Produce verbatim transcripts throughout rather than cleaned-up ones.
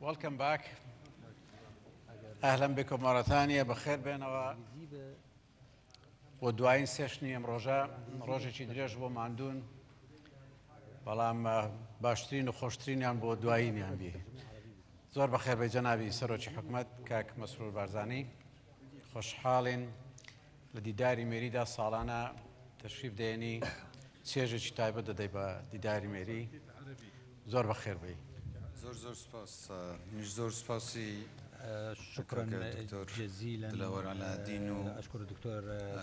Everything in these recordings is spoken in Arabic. Welcome back. أهلا بكم مرة ثانية. بخير بينوا و دوائین سشنی امروزه روزی که درج بوم اندون، ولام باشترین و خوشترینیم بود دوائینیم بی. زور بخیر به جنابی سروچی حکمت کاک مسرور برزانی، خوشحالین لدیداری میری دا سالانه تشریف دینی سیج چیتای بده دیبا دیداری میری. زور بخیر بی. زور زور سپاس. میش زور سپاسی. شكرا جزيلا دكتور على دين. أشكر الدكتور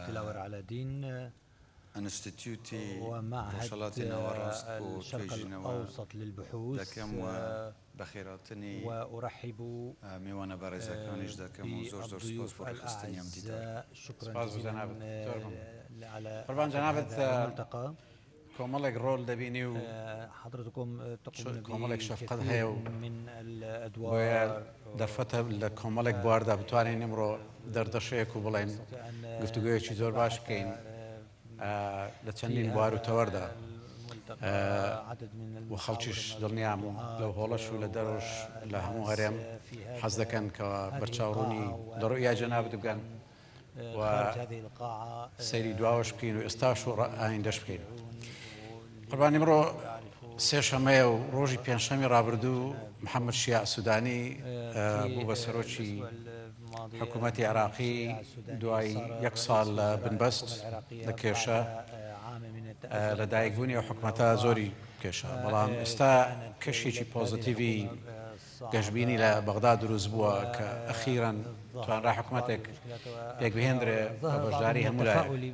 تلاور على دين ومعهد الشرق الأوسط للبحوث، وأرحب بالضيوف الأعزاء. شكرا جزيلا على هذا الملتقى. كمالك رول دبيني وحضرتكم تقومون بكثير من الأدوار ودرفتها لكمالك بوارده بتواني نمرو دردشيك وبلين قفتوجي شيزور باش كين لتنين بوارو تورده وخلتش دلنيامو لو هلاش ولا دروش لهمو هريم حزدا كان كبرشاوروني درؤيا جناب تبقان وسيري دواوش بكين واستاشو عندش بكين. قربان امرو سه شمه و روزی پنج شمی رابردو محمد شیاع سودانی بو سروچی حکومت عراقی دوای یک سال بنبست لکیشه لدایگونی و حکومت زوری کیشه. بلام استا کشیچی پوزیتیوی گشبینی لبغداد روز بوا که اخیراً توان را حکومتک یک بهندر بابجداری همولای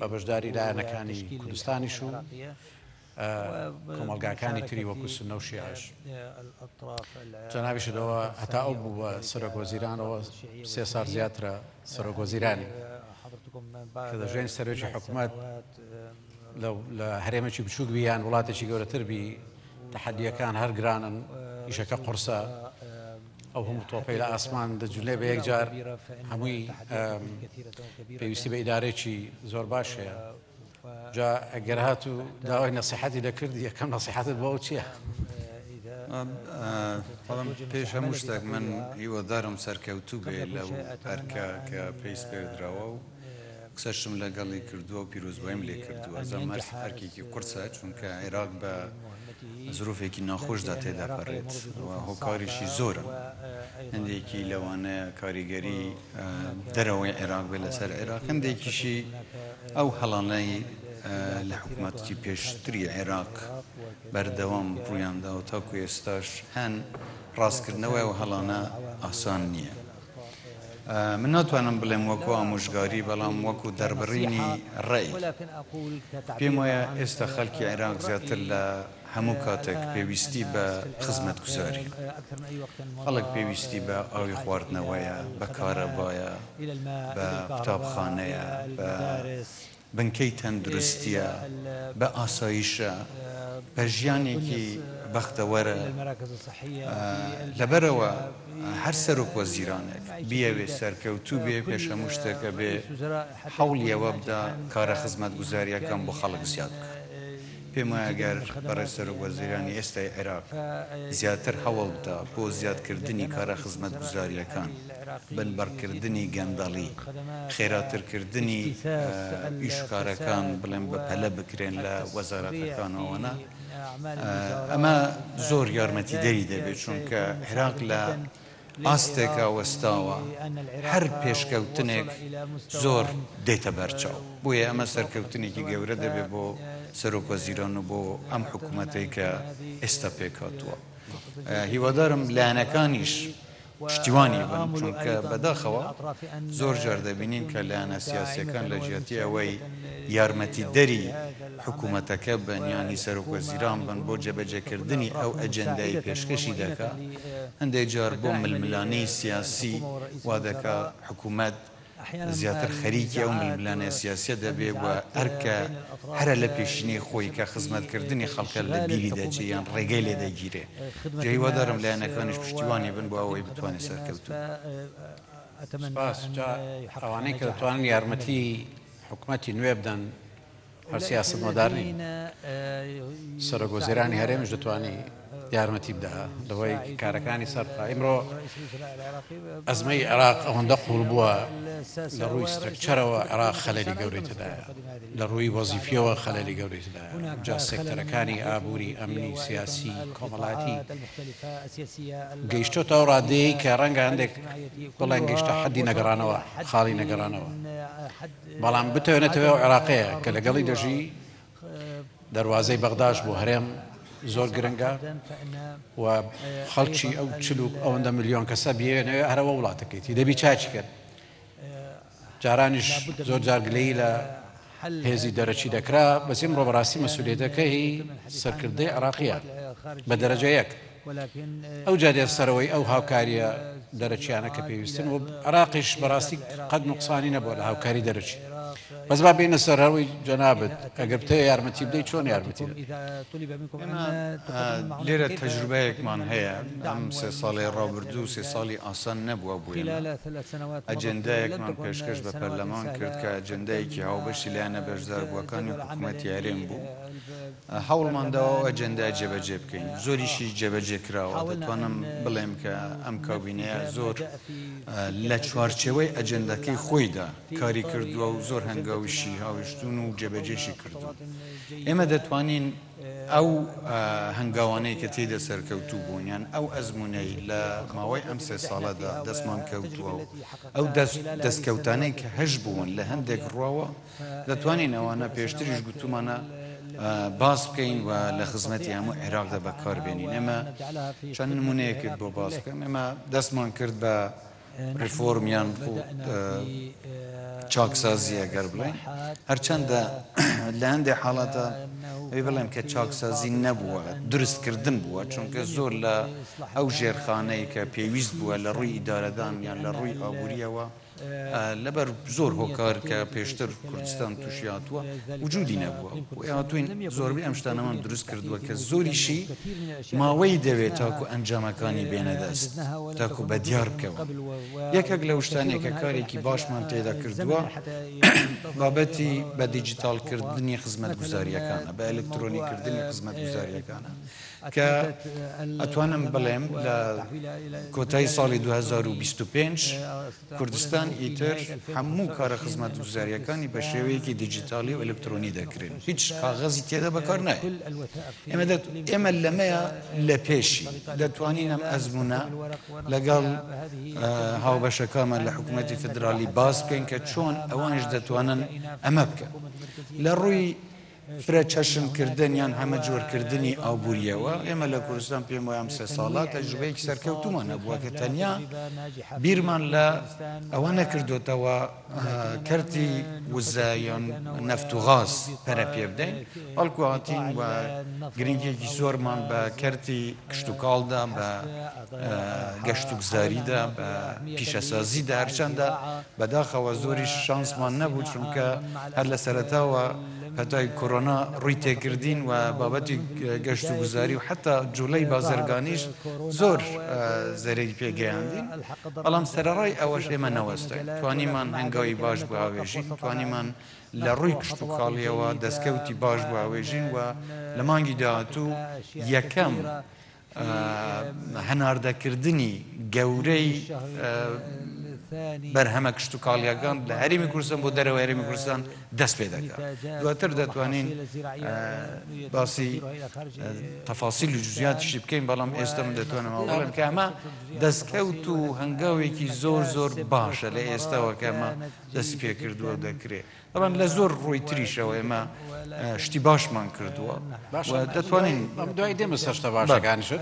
بابجداری لعنکانی کردستانی شو کمالگاه کانی تری و کس نوشیاش. جنابش دوا حتی ابو سرگوزیران و سه سال زیادتر سرگوزیرانی که دژن سرچ حکومت لحریم چی بچوک بیان ولایت چی گورتر بی تحدی کان هر گرانن ایشکا قرصا أو هم توفي إلى أسمان دجلة بيجار هموي بيوسي بإدارة شيء زور باشة جاء جرهاتو دعوة نصيحتي لكردي كم نصيحة البوتشيا طبعاً بيش همشتاق من هو دارم سركوتوبة لو أركا كبيس بيدراو كسرشم لقالي كردو بيروز بايم لكردو هذا مرس أركي كورسات شونك عراق با ظروفی که ناخوش داده دارد و هکاریشی زوره. اندیکی لوانه کاریگری دروی عراق به لسر عراق، اندیکیشی او حالانی لحکمتی پیشتری عراق بر دوام پریانده و تاکوی استاش هن راست کردنوی و حالانه آسان نیه. من نتوانم بلم وکو آموزگاری بلام وکو دربرینی رأی. پیمای است خالق عراق زیادتر ل همو کاتک پیوستی با خدمت گزاری. خالق پیوستی با آوی خوردن ویا، با کاربایا، با کتاب خانه‌یا، با بنکیتن درستیا، با آسایشا، با جیانی کی بختواره. لبرو هر سرک وزیرانک بیای سرکوتوبی پشموشته که به حولی وابده کار خدمت گزاری کم با خالق زیاد. پیما اگر برای سرک وزیرانی است عراق زیادتر حاول داد با زیاد کردنی کار خدمت گزاری کان، بنبر کردنی گندالی، خیراتر کردنی اشکار کان بلند با پله بکرین ل وزارت کان آونا. اما زور یارمتی دیده بی چون که عراق ل آستک اوستاوا هر پیشکوتنک زور دیتا برچاو. بوی اما سرکوتنی که گورده بی با سرک وزیران و با ام حکومتی که استپکاتوا. هیوادارم لعنکانیش پشتیوانی بند چون که بداخوا زور جرده بینین که لعنه سیاسی کن لجیتی اوی یارمتی دری حکومت کبن یعنی سرک وزیران بند با جبجه کردنی او اجندهی پیشکشی دکا هنده جار با ململانی سیاسی و دکا حکومت زیاتر خریکی اون ململانه سیاسی دبی و ارکه هر لپیشینی خویی که خدمت کردنی خالق لبیری دچیان رجال دگیره جایی و دارم لعنه کنش پشتیوانی بن با اوی بتوانی سرکوتو. سپاس جا آوانی که توانی یارمتی حکمتی نوی بدن هر سیاست مدارنی سرگوزیرانی هرمش دتوانی یارمەتی بدا لەوەی کارەکانی سەرخا ئمرۆ ئەزمەی عێراق ئەوەندە قوڵ بووە لە ڕووی سترەکچەرەوە عێراق خەلەلی گەورەی تێدایە، لە ڕووی وەزیفەوە خەلەلی گەورەی تێدایە، جا سێکتەرەکانی ئابووری، ئەمنی، سیاسی، کۆمەڵاتی گەیشتۆتەوە ڕادەیەی کە ڕەنگە هەندێک بڵێن گەیشتە حەدی نەگەڕانەوە، خاڵی نەگەڕانەوە، بەڵام بتوێنێتەوە ئەو عێراقەیە کە لەگەڵی دەژی دەواازەی بەغداش بۆ هەرێم زۆر گرنگە و خەڵکی ئەو چلوک ئەوەندە ملیۆن کەسە بێنەوە هەرەوە وڵاتەکەیتی دەبی چاچی کرد. جارانیش زۆر جارگلەی لە هێزی دەرەچی دەکرا بەس ئمڕۆ بەڕاستی مەسوولێتەکەی سەرکردەی عێراقیە بە دەرەجە یەک. ئەو جا دێرسەرەوەی ئەو هاوکاریە دەرەچیانە کە پێویستن و عێراقیش بەڕاستی قەد نوقسانی نەبووە لە هاوکاری دەرەچی. بس ما بين السراوي جنابت أجبته يا رمتي بدي شون يا رمتي ليرة تجربة كمان هي أم سالي رابردو سالي أصلا نبوا بوينا أجندة كمان بيشكش بالبرلمان كرت كأجندة كي هاو بشي لأن بجدار بوكان وحكومة يارين بو حول من داو أجندة جب جب كين زوري شي جب جب كراو دتوانم بلهم كأم كابينة زور لشوارشوي أجندة كي خويدا كاري كردو زور هنگاوشی هاوشتون و جبهجشی کردن. اما دتوانین او هنگاوانی که تیده سرکوتو بونیان او ازمونی لماوی امسه ساله ده دستمان کوتو او دستکوتانی که هش بون لهندک رواوا دتوانین اوانا پیشتریش گوتو مانا باز بکەین و لە خزمەتی هەموو عێراقدا بەکار بێنین. ئێمە چەند نمونەیەکت بۆ باز بکەم. ئێمە دەستمان کرد بە ریفۆرمیان چاکسازی ئەگەر بڵێن، هەرچەندە لە هەندێک حاڵەتە ئەوی بڵێم کە چاکسازی نەبووە، دروستکردن بووە، چونکە زۆر لە ئەو ژێرخانەی کە پێویست بووە لە ڕووی ئیدارەدان یان لە ڕووی ئابووریەوە لەبەر زۆر هۆکار کە پێشتر کوردستان تووشی هاتووە وجودی نەبووە و هاتوین زۆربەی ئەم شتانەمان دروست کردووە کە زۆریشی ماوەی دەوێت تاکو ئەنجامەکانی بێنە دەست، تاکو بە دیار بکەوە. یەکێک لەو شتانێکە کارێکی باشمان تێدا کردووە بابەتی بە دیجیتالکردنی خزمەتگوزاریەکانە، بە ئەلکترۆنیکردنی خزمەتگوزاریەکانە کە ئەتوانم بڵێم لە کۆتایی ساڵی دوو هەزار و بیست و پێنج کوردستان ئیتر هەموو کارە خزمەتگوزاریەکانی بە شێوەیەکی دیجیتالی و ئەلکترۆنی دەکرێن، هیچ کاغەزی تێدا بەکار نایە. ئێمە لەمەیە لە پێشی دەتوانین ئەم ئەزمونە لەگەڵ هاوبەشەکانمان لە حکوومەتی فدرالی باز بکەین کە چۆن ئەوانش دەتوانن ئەمە بکەن لە ڕووی فرە چەشنکردن یان هەمە جۆرکردنی ئابووریەوە. ئێمە لە کوردستان پێم وایە ئەم سێ ساڵات تەجربەیەکی سەرکەوتومان هەبووە کە تەنیا بیرمان لە ئەوە نەکردوتەوە کەرتی وزە یان نەفت و غاز پەرە پێ بدەین، بەڵکو هاتین و گرنگێکی زۆرمان بە کەرتی کشت و کاڵدا، بە گەشت و گوزاریدا، بە پیشەسازیدا، هەرچەندە بەداخەوە زۆری شانسمان نەبوو چونکە هەر لە سەرەتاوە پەتای کۆرۆنا ڕووی تێکردین و بابەتی گەشت و گوزاری و حتی جوڵەی بازرگانیش زۆر زەرەری پێگەیاندین، بەڵام سەرەڕای ئەوەش ئێمە نەوەستین. توانیمان هەنگاوی باش بۆ هاوێژین، توانیمان لە ڕووی کشت و کاڵیەوە دەستکەوتی باش بۆ هاوێژین و لە مانگی داهاتوو یەکەم هەناردەکردنی گەورەی بەرهەمە کشت و کاڵیەکان لە هەرێمی کوردستان بۆ دەرەوە هەرێمی کوردستان دەست پێ دەکات. دواتر دەتوانین باسی تەفاسیل و جوزیاتیشی بکەین، بەڵام ئێستا من دەتوانم بڵێم کە ئەمە دەستکەوت و هەنگاوێکی زۆر زۆر باشە لە ئێستاوە کە ئەمە دەست پێ کردووە دەکرێت. بەڵام لە زۆر ڕووی تریشەوە ئێمە شتی باشمان کردووە و دەتوانین دوای دێمە سەر شتە باشەکانیشت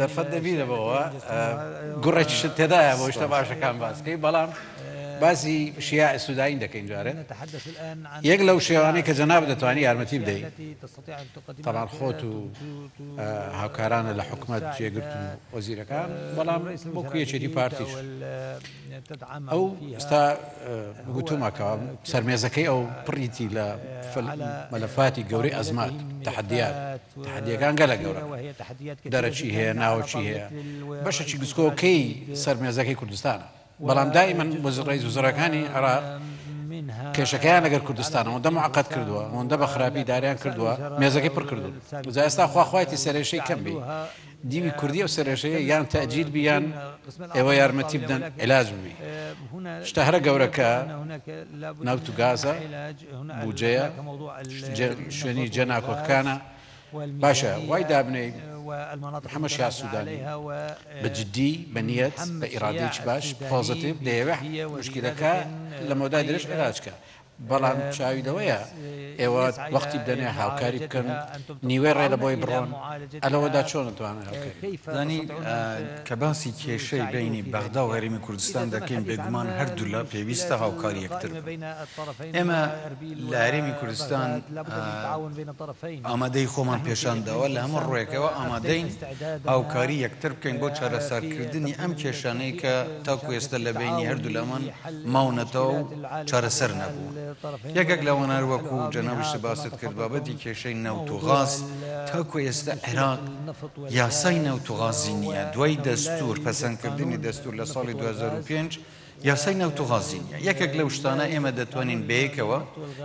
دەرفەت دەبیرەوە گوڕێکیشت تێدایە بۆ شتە باشەکان باسکەی، بەڵام بازی شیع سوداین دەکەین جارێ یەک لەو شێوانەی کە جەناب دەتوانی یارمەتی بدەیت. تەبان خۆت و هاوکارانە لە حکومەت جێگرتن و وەزیرەکان، بەڵام بۆ کوێچێتی پارتیش ئەو ئێستا بگوتومەکەوە سەرمێزەکەی ئەو پڕیتی لە مەلەفاتی گەورەی ئەزمات، تەحەدیات، تەحەدیەکان گەلە گەورە دەرەچی هەیە، ناوەچی هەیە، بەشەکی گوسکۆکەی سەرمێزەکەی کوردستانە، بەڵام دائما وەزیر ڕئیس وزراکانی عێراق کشکیان اگر کردستان، اون دم عقد کرد و اون دم خرابی داریان کرد و میزکی پر کرد. زایست آخوا خوایتی سرایشی کم بی. دیوی کردی و سرایشی یان تأجیل بیان، اویار متیبدن علاج می. شتهر جورکا ناوتو غازا، بوجیا، شنی جناک و کانا. باشه وايد ابني محمد شاه السوداني بجدي بنية بإرادتش باش بوزيتيف دايح مشكلك لما دايرش علاجك بلان شاوي دوايا ايوا وقت بدنا هاوكاري كن نيوير لا بوي برون الو دا شلون توان هاوكاري يعني كباسي كيشي بيني بغداد وهرم كردستان دكين بيغمان هر دولا بيست هاوكاري اكثر اما لهرم كردستان امادي خومن بيشان دا ولا هم رويك وامادي هاوكاري اكثر كين بو چارا سر كردني ام كيشاني ك تاكو يستل بيني هر دولا من ماونتو چارا سر نبو یکک لونار وکو جنابش سباست کرد بابتی کشی نوتوغاز تا که است عراق یاسای نوتوغازی نیه دوای دستور پسند کردنی دستور لسال دو هزار و پێنج یاسای نوتوغازی نیه یکک لوشتانه اما دتوانین بیکوا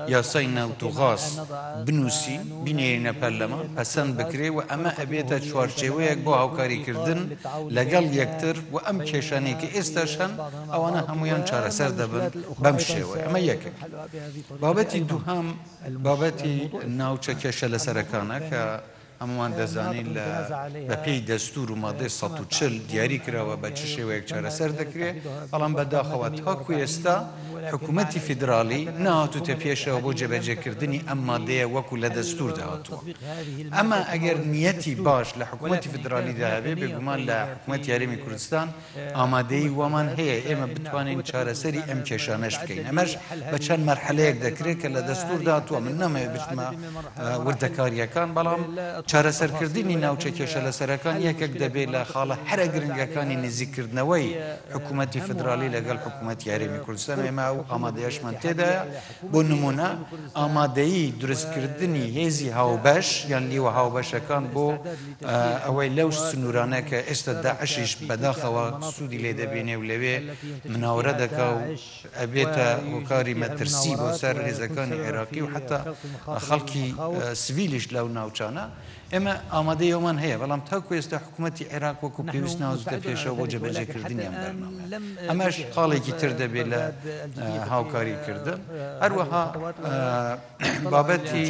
یاسای نوتوغاز بنوسی بینیرینه پەرلەمان پسند بکری و اما ابیت چوارچێوە یک با هاوکاری کردن لەگەڵ یەکتر و ئەم کێشانەی کە ئێستاشن ئەوانە هەمویان چارەسەر دەبن بەم شێوە ئەمە یەکێک بابەتی دووهەم بابەتی ناوچە کێشە لەسەرەکانە کە هەمووان دەزانین بە پێی دەستور و مادەی سەد و چل دیاری کراوە بە چ شێوەیەک چارەسەر دەکرێت بەڵام بەداخەوە تاکو ئێستا حکوومەتی فیدرالی ناهاتووتە پێشەوە بۆ جێبەجێکردنی ئەم مادەیە وەکو لە دەستور داهاتووە ئەمە ئەگەر نیەتی باش لە حکوومەتی فیدرالیدا هەبێ بێگومان لە حکوومەتی هەرێمی کوردستان ئامادەی وامان هەیە ئێمە بتوانین چارەسەری ئەم کێشانەش بکەین ئەمەش بە چەند مەرحەلەیەک دەکرێت کە لە دەستور داهاتووە من نامەوێت بچمە وردەکاریەکان بەڵام چارەسەرکردنی ناوچە کێشە لەسەرەکان یەکێک دەبێت لە خاڵە هەرە گرنگەکانی نزیکردنەوەی حکوومەتی فیدرالی لەگەڵ حکوومەتی هەرێمی کوردستان ئێمە ئامادەیەش من تێدایە بۆ نمونە ئامادەیی دروستکردنی هێزی هاوبەش یان لیوە هاوبەشەکان بۆ ئەوەی لەو سنوورانە کە ئێستا داعشیش بەداخەوە سوودی لێ دەبێنێ و لەوێ مناوەرە دەکا و ئەبێتە هۆکاری مەترسی بۆ سەر هێزەکانی عێراقی و حتا خەڵکی سڤیلیش لەو ناوچانە ئێمە ئامادەی ئەومان هەیە بەڵام تاکو ئێستا حکوومەتی عێراق وەکو پێویست ناوەستە پێشەوە بۆ جێبەجێکردنی ئەم بەرنامە ئەمەش قاڵێکی تر دەبێت لە هاوکاریکردن هەروەها بابەتی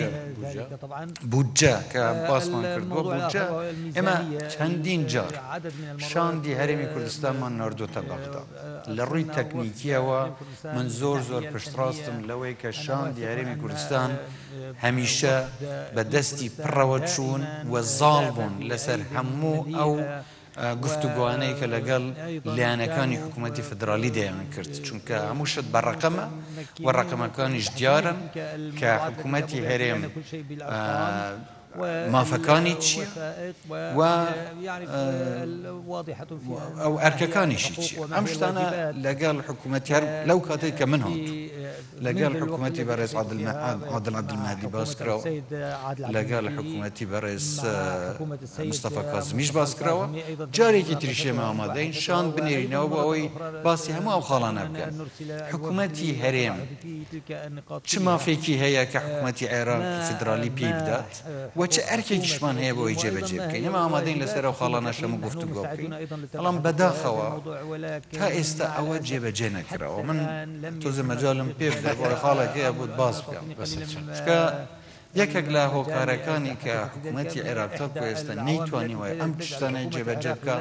بودجە کە باسمان کردووە بودجە ئێمە چەندین جار شاندی هەرێمی کوردستانمان ناردۆتە بەغدا لە ڕووی تەکنیکیەوە من زۆر زۆر پشتڕاستم لەوەی کە شاندی هەرێمی کوردستان هەمیشە بە دەستی پڕەوە چوون و زاڵبوون لەسەر هەموو ئەو گفتوگوانەی کە لەگەڵ لایەنەکانی حکوومەتی فیدرالی دەیان کرد چونکە هەموو شت بە ڕەقەمە و ڕەقەمەکانیش دیارن کە حکوومەتی هەرێم مافەکانی چییە و ئەو ئەرکەکانیشی چییە ئەم شتانە لەگەڵ حکوومەتی هەر لەو کاتێک کە من هاتوو لەگەڵ حکوومەتی بەڕێز عادل عەبدولمەهدی باس کراوە لەگەڵ حکوومەتی بەڕێز مستەفا کازمیش باس کراوە جارێکی تریش ئێمە ئامادەین شان بنێرینەوە بۆ ئەوەی باسی هەموو ئەو خاڵانە بکەن حکوومەتی هەرێم چ مافێکی هەیە کە حکوومەتی عێراقی فیدرالی پێی بدات و چه ئەرکێکیشمان هەیە بۆ ئەوەی جێبەجێ بکەین ئێمە ئامادەین لەسەر ئەو خاڵانە هەموو گفتوگۆ بکەین بەڵام بەداخەوە تا ئێستا ئەوە جێبەجێ نەکراوە من تۆزە مەجاڵم پێ بدە بۆ خاڵێک هەیە بۆت باس بکەم چکە یەکێک لە هۆکارەکانی کە حکوومەتی عێراق تاکو ئێستا نەیتوانیوە ئەم شتانەی جێبەجێ بکە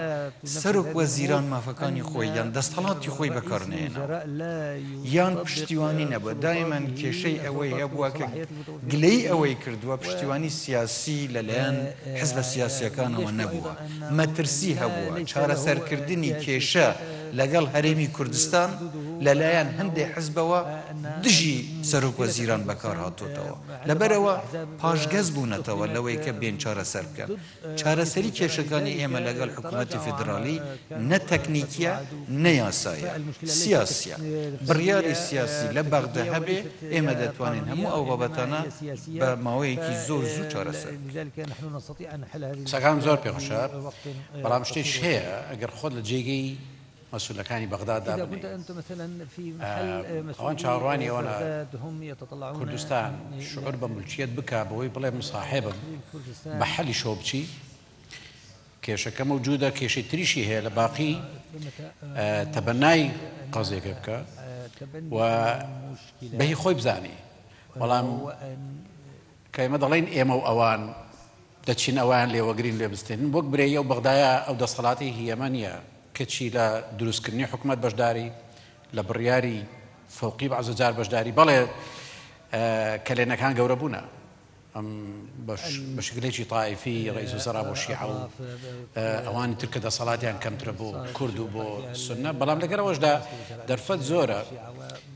سەرۆک وەزیران مافەکانی خۆی یان دەسەڵاتی خۆی بەکارنێنا یان پشتیوانی نەبووە دایمەن کێشەی ئەوەی هەبووە کە گلەی ئەوەی کردووە پشتیوانی سیاسی لەلایەن حزبە سیاسیەکانەوە نەبووە مەترسی هەبووە چارەسەرکردنی کێشە لەگەڵ هەرێمی کوردستان لەلایەن هەندێک حزبەوە دژی سەرۆک وەزیران بەکار هاتووەتەوە لەبەرەوە پاشگەز بوونەتەوە لەوەی کە بێن چارەسەر بکەن چارەسەری کێشەکانی ئێمە لەگەڵ حکوومەتی فیدرالی نە تەکنیکیە نە یاسایە سیاسیە بڕیاری سیاسی لە بەغدا هەبێ ئێمە دەتوانین هەموو ئەو بابەتانە بە ماوەیەکی زۆر زوو چارەسەر قسەکانم زۆر پێخۆشە بەڵام شتێک هەیە ئەگەر خۆت لە جێگەی مسؤول لكاني بغداد إذا كنت أنت مثلا في محل مسؤولين بغداد هم يتطلعون كردستان شعور بملكيت بكا بوي بلا مصاحبهم محل شوبتي كيشك موجودة كيش تريشي هي لباقي تبناي قضية بكا وبهي خوي بزاني والله كيما ضلين إيما وأوان دتشين أوان لي وقرين لي بستين بوك بريا وبغدايا أو دا صلاتي هي مانيا كتشي لا دروس كرني حكومات باشداري لا برياري فوقي بعض الجار باشداري بلا آه كلنا كان جوربونا أم باش بشكل شي طائفي رئيس وزراء والشيعة آه أواني ترك دا صلاتي يعني كم تربو كردو بو سنة بلا ملقرا واش دا درفت زورة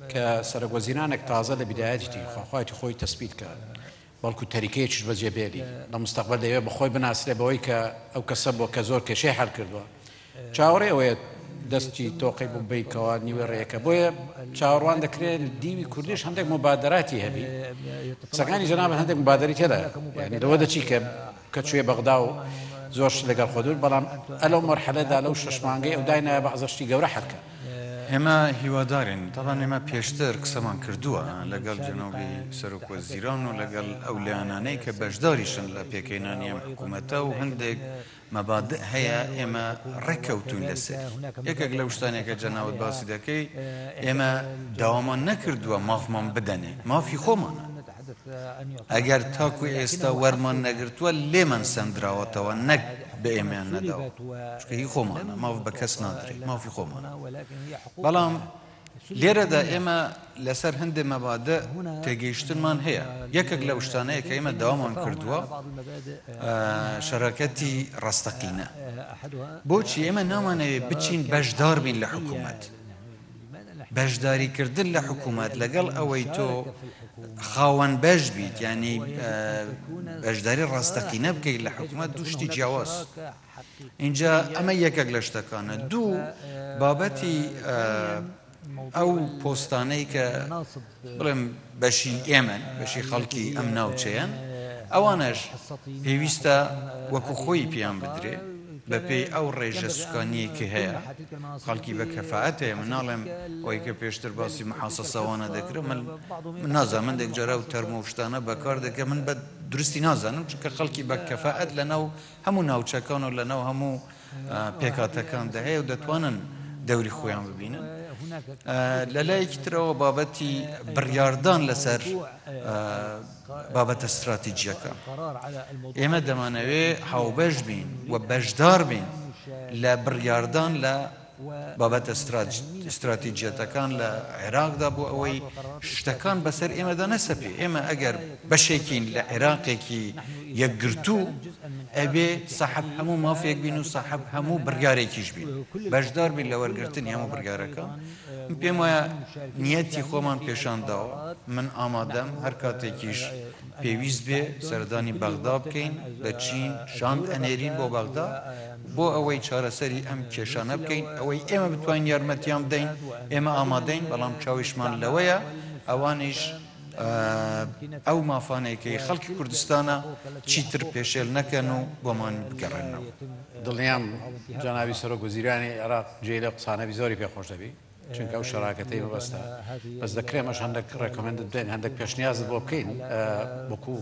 كسرق وزيرانك تازة لبداياتي خواتي خوي تثبيت كان بلکو تاریکه چیش بازی بیاری. نمستقبل دیوی با خوی بناسره باوی که او کسب و کزور کشی حل کردوا. چهاره اوی دستی توقی ببی کوا نیوی ریکا بوی چهاروان دکره دیوی کردیش هندک مبادراتی هبی. سکانی جناب هندک مبادراتی هده. یعنی دوده چی که کچوی بغداو زورش لگر خودور بلام الو مرحله دا الو ششمانگی او داینا بعضشتی گوره حل که. اما هیوادارین طبعا اما پیشتر کسمان کردوه لگل جنوبی سرک وزیران و لگل اولیانانی که بشداریشن لپیکینانی هم حکومتا و هندگ مبادئ هیا اما رکوتون لسر یک اگلوشتانی که جناوت باسی دکی اما دوامان نکردوه مافمان بدنه مافی خومانه اگر تاکو ایستا ورمان نگرتوه لیمن سندراواتوه نگ بإيمان نداو، شكي هي خمانة، ما في بكاس نادري، ما في خمانة. بلام ليرة دائما لسر هند مبادئ تجيشتن من هي. يكاك لوشتانة كيما دواما كردوا شراكتي رستقينة. بوشي إما نامانة بتشين بجدار بين لحكومات. بجداري كردن لحكومات لقل أويتو خاون باش بيت يعني بجداري راستقينة بكي لحكومات دوشتي جواز إنجا أما يكاك لشتكانة دو بابتي أو بوستاني ك بلم بشي يمن بشي خلقي أمناو تشيان أوانش بيويستا وكو خوي بيان بدري بپی او رئیس سکانی که هیا خالقی به کفایته منالم وی که پیشتر باسی محاسسه وانه دکره من نازمند یک جرای ترموشتانه بکار دکه من بد درستی نازنم چون که خالقی به کفایت لناو همون ناوچکان و لناو همون پیکاتکان دهی و دتوانن دوری خویان ببینن للایک ترا بابتی بریاردان لسر بابت استراتیجیکا اما دمانوی حاوبش بین و بجدار بین لبریاردان ل بابت استراتیجیتکان ل عراق دبو اوی شتکان بسر اما دنسبی اما اگر بشکین ل عراقی کی یکگرتو ابی صاحب همو مافیک بین و صاحب همو بریاری کیش بین بجدار بین لورگرتنی همو بریارکا پیمایا نیتی خوام پیشان داو من آمادم هر کاتیکیش پیویز به سردانی بغداد کین لچین شاند انرین با بغداد با اوی چهار سری ام کشانه کین اوی اما بتوان یارمتیام دین اما آمادین بلام چاویشمان لویا اوانش او مافانه که خلق کردستانه چیتر پیشل نکنو با من بگرنو دلیام جنابی سرک وزیرانی عراق جیل قصانه بیزاری پی خوش دبی چونکه او شراکتی ببسته بس دکریمش هندک ریکومند بدین هندک پیش نیاز با بکین بکو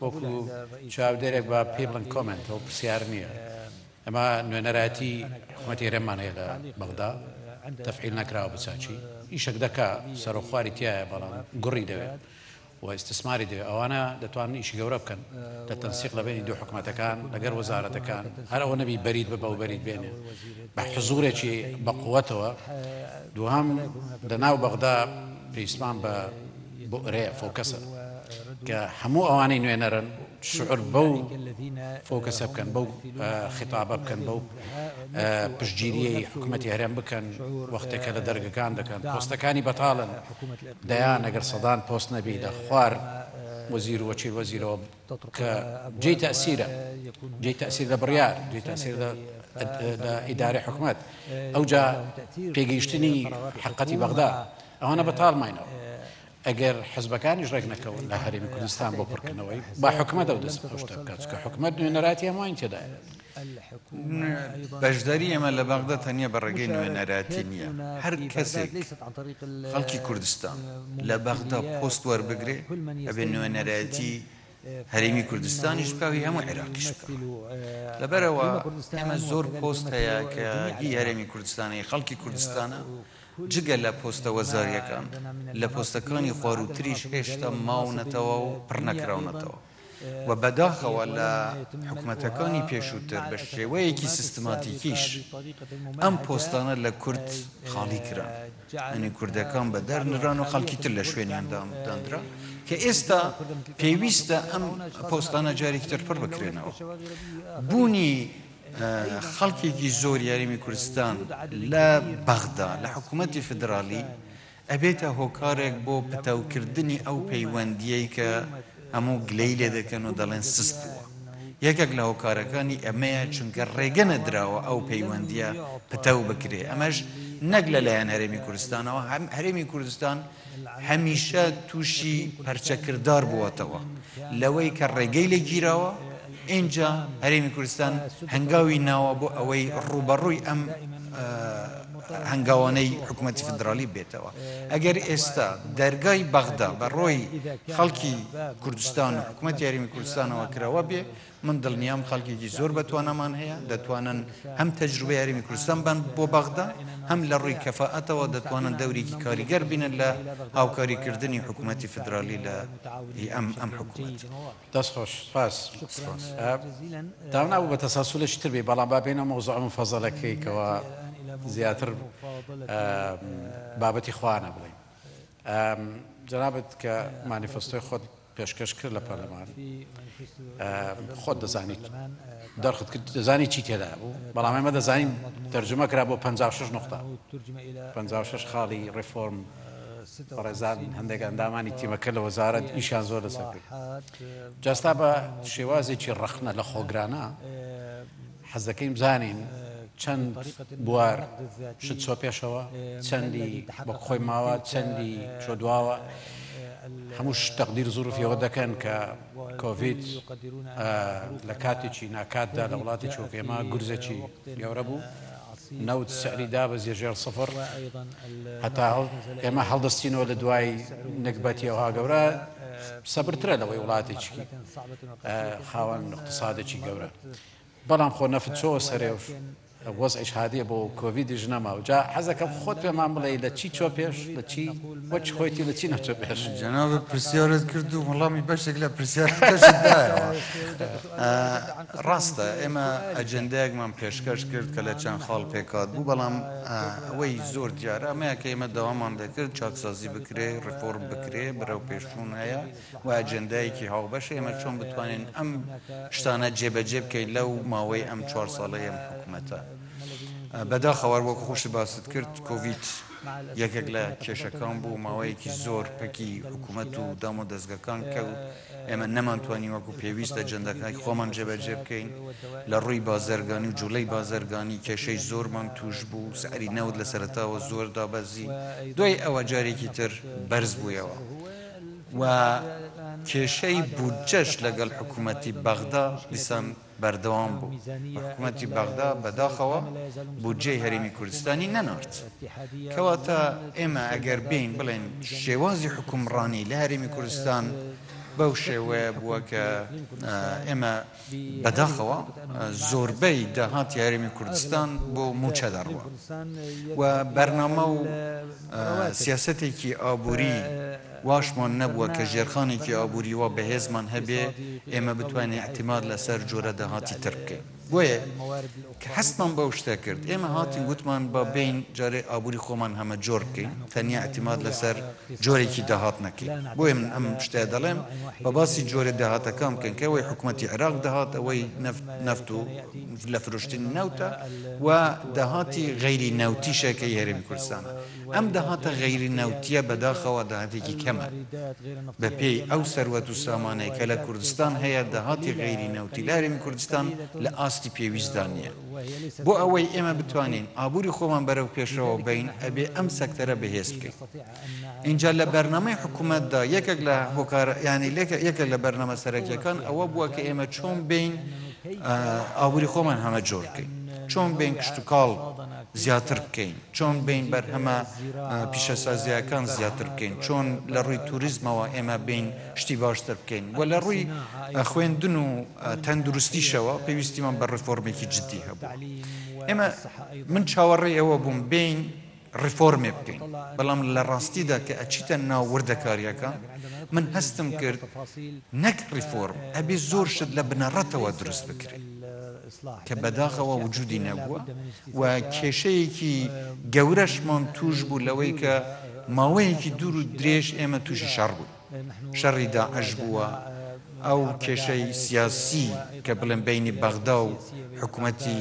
بکو چاو دیرک با پیبلن کومنت و پرسیار نیه اما نوێنەرایەتی حکومەتی هێرێمانەیە لە بەغدا تەفعیل نەکراوە بچاچی ئیشەک دەکا سەرۆخواری تایە بەڵام گوڕی دەوێت و استثماری دەوێت ئەوانە دەتوانن ئیشی گەورە بکەن لە تەنسیق لە بینی دوو حکومەتەکان لەگەر وەزارەتەکان هەر ئەوە نەبی بەرید ببە و بەرید بێنێ بە حزورێکی بە قووەتەوە دووهەم لەناو بەغدا پێویستمان بە بۆرەیە فۆکەسە کە هەموو ئەوانەی نوێنەرن شعور بو فوكس بكن بو خطابه بكن بو بشجيريه حكومتي هرم بكن وقت كلا درجه كان دكان بوستكاني بطالا ديان اگر صدان بوست نبي ده خوار وزير وكيل وزير جي تاثيره جي تاثير لبريار جي تاثير لاداره حكومات او جا بيجيشتني حقتي بغداد انا بطال ماينو اگر حزبکان اجرا نکون لحریم کردستان با پرکنوی با حکمت او دست پشت بکات که حکمت نوینراتی هماین تدایر بجدارية ما لبغداد هنية برقين وإناراتينية هر كسك خلقي كردستان لبغداد بوست وار بقري أبنو إناراتي هرمي كردستان يشبكاوي هم عراقي شبكاوي لبروا اما زور بوست هيا كي هرمي كردستاني خلقي كردستانا جگە لە پۆستە وەزاریەکان لە پۆستەکانی خواروتریش هێشتا ماونەتەوە و پڕ نەکراونەتەوە و بەداخەوە لە حکومەتەکانی پێشووتر بە شێوەیەکی سیستماتیکیش ئەم پۆستانە لە کورد خاڵی کران یعنی کوردەکان بە دەرنران و خەڵکی تر لە شوێنیاندان دانرا کە ئێستا پێویستە ئەم پۆستانە جارێکتر پڕ بکرێنەوە بوونی خەڵکێکی زۆر یاریمی کوردستان لە بەغدا لە حکوومەتی فدرالی ئەبێتە هۆکارێک بۆ پتەوکردنی ئەو پەیوەندیەی کە هەموو گلەی لێ دەکەن و دەڵێن سست بووە یەکێک لە هۆکارەکانی ئەمەیە چونکە ڕێگە نەدراوە ئەو پەیوەندیە پتەو بکرێ ئەمەش نەک لەلایەن هەرێمی کوردستانەوە هەرێمی کوردستان هەمیشە تووشی پەرچەکردار بووەتەوە لەوەی کە ڕێگەی لێگیراوە اینجا هەرێمی کوردستان هەنگاوی ناوە بۆ ئەوەی ڕوبەڕووی ئەم هەنگاوانەی حکوومەتی فدرالی بێتەوە ئەگەر ئێستا دەرگای بەغدا بە ڕۆی خەڵکی کوردستان و حکوومەتی هەرێمی کوردستانەوە کراوە بێ من دڵنیام خەڵکێکی زۆر بەتوانەمان هەیە دەتوانن هەم تەجروبەی هەرێمی کوردستان بن بۆ بەغدا هەم لە ڕووی کەفاعەتەوە دەتوانن دەورێکی کاریگەر بینن لە هاوکاریکردنی حکوومەتی فدرالی لە ئەم ئەم حکوومەت دەستخۆش سپاس داوا نەبوو بە تەسەلسولێکی تر بێ بەڵام با بێنە مەوزوع مفەزەلەکەی کەوە زیاتر بابەتی خوانە بڵێم جەنابەت کە مانیفستۆی خۆت پێشکەش کرد لە پەرلەمان خۆت دەزانیت دەرخت کرد دەزانی چی تێدا بوو بەڵام ئێمە دەزانین تەرجمە کرا بۆ پەنجا و شەش نوقتا پەنجا و شەش خاڵی ڕیفۆرم بەڕێزان هەندێک ئەندامانی تیمەکە لە وەزارەت ئیشان زۆر لەسەر کرد جاستا بە شێوازێکی ڕەخنە لە خۆگرانە حەزەکەی بزانین چند بوار شد سو پیشوا چندی بخوی ماوا چندی شدوا همش تقدیر ظروفی ودا کن که کووید لکاتی چی نکات داد ولاتی چو که ما گرزه چی یوربو نود سعری داوز یجر صفر حتی اما حال دستین ولا دوای نکبتی اوها گورا صبرتره لوی ولاتی چی خاوان اقتصادی چی گورا بلام خو نفتشو سریوش وضع شهادية بو كوفيد جنما وجا حزك خود بما ملي لا تشي تشوبيش لا تشي واتش خويتي لا تشي نتشوبيش جناب برسيارت كردو والله ما باشك لا برسيارت كشدا راستا اما اجنداك ما مكشكش كرد كلا چن خال پيكات بو بلام وي زور ديار اما كيما دوام اندكر چاكسازي بكري ريفورم بكري برو پيشون هيا و اجنداي كي هاو باش اما چون بتوانين ام شتانه جيب جيب كي لو ماوي ام چوار ساله ام حكومته بەداخەوە وەک خۆشت باست کرد کۆڤید یەکێک لە کێشەکان بوو ماوەیەکی زۆر پەکی حکوومەت و دام و دەستگەکان کەوت ئێمە نەمانتوانی وەکو پێویستە ئەجەندەکانی خۆمان جێبەجێ بکەین لە ڕووی بازرگانی و جوڵەی بازرگانی کێشەی زۆرمان توش بوو سەعری نەوت لە سەرەتاوە زۆر دابەزی دوای ئەوە جارێکی تر بەرز بوویەوە و کێشەی بودجەش لەگەڵ حکوومەتی بەغدا دیسان بەردەوام بوو حکوومەتی بەغدا بەداخەوە بودجەی هەرێمی کوردستانی نەنارد کەواتە ئێمە ئەگەر بین بڵێن شێوازی حکومڕانی لە هەرێمی کوردستان بەو شێوەیە بووە کە ئێمە بەداخەوە زۆربەی داهاتی هەرێمی کوردستان بۆ موچە دەڕوە و بەرنامە و سیاسەتێکی ئابووری واشمان نەبووە کە ژێرخانێکی ئابووریوە بەهێزمان هەبێ ئێمە بتوانین اعتیماد لەسەر جۆرە داهاتی تر بکەین بۆیە کە هەستمان بەو شتە کرد ئێمە هاتین گوتمان بە بین جارێ ئابووری خۆمان هەمە جۆر بکەین تەنیا اعتیماد لەسەر جۆرێکی داهات نەکەین بۆیە من ئەم شتە دەڵێم بە باسی جۆرە داهاتەکان بکەن کە ئەوەی حکوومەتی عێراق دەهات ئەوەی نەفت و لە فرۆشتنی نەوتە و داهاتی غەیری نەوتیشەکەی هەرێمی کوردستانە ئەم داهاتە غەیری نەوتیە بەداخەوە داهاتێکی کەمە بە پێی ئەو سەروەت و سامانەی کە لە کوردستان هەیە داهاتی غەیری نەوتی لە هەرێمی کوردستان لە ئاستی پێویستدانە بۆ ئەوەی ئێمە بتوانین ئابووری خۆمان بەرەو پێشەوە بین ئەبێ ئەم سەکتەرە بەهێز بکەین اینجا لە بەرنامەی حکوومەتدا یەکێک لە هۆکارە یعنی یەکێک لە بەرنامە سەرەکیەکان ئەوە بووە کە ئێمە چۆن بین آوری خومن همه جور کن. چون بین کشتکال زیاتر کن. چون بین بر همه پیشسازی کن زیاتر کن. چون لروی توریسم و اما بین شتی باشتر کن. و لروی خوندنو تندرستی شوا پیوستی من بر رفورمی که جدی هبو. اما من چهاری او بوم بین رفورمی بکن. بلام لراستی دا که اچیتا ناورده کاریا کن. من هستم کرد نک ریفورم، ابی زور شد لبنارت و درست بکری که بداخه و وجودی نبود و کشه‌ای که جورش من توش بود لوی که ماوی که دور دریش اما توش شر بود، شری داعش بود، او کشه‌ای سیاسی که بلند بین بغداد و حکومتی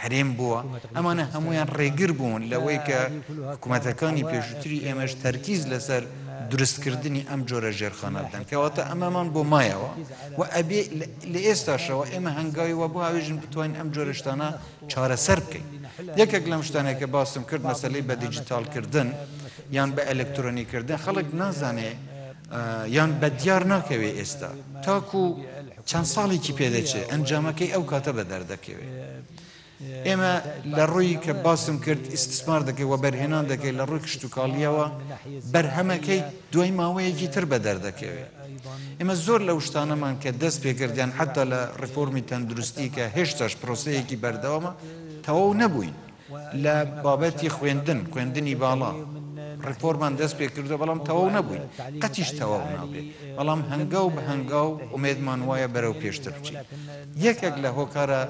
حرم بود، اما نه همون رقیب بود لوی که حکومت کانی پیشتری امش ترکیز لسر درست کردنی امجور جرخانه بدن که وقت امامان بو مایا و ابی لیستاش و اما هنگاوی و بو هیچ نبتوان امجورش تنها چهار سرکی یک اقلامش تنها که باسم کرد مسئله به دیجیتال کردن یا به الکترونی کردن خالق نزنه یا به دیار نکوی است تا کو چند سالی کی پیدا چه انجام کی اوقات بدرده کوی اما لروی که باسم کرد استثمار دکه و برهنان دکه لروی کشتو کالیا و برهمه که دوی ماهوی گیتر بدر دکه اما زور لوشتانه من که دست بگردین حتی لرفورمی تندرستی که هشتاش پروسه یکی بردوامه تاو نبوین لبابتی خویندن، خویندنی بالا رفورمان دست بکرده بلام تاو نبوین قطیش تاو نبوین بلام هنگاو به هنگاو امید منوای برو پیشتر بچی یک اگله ها کاره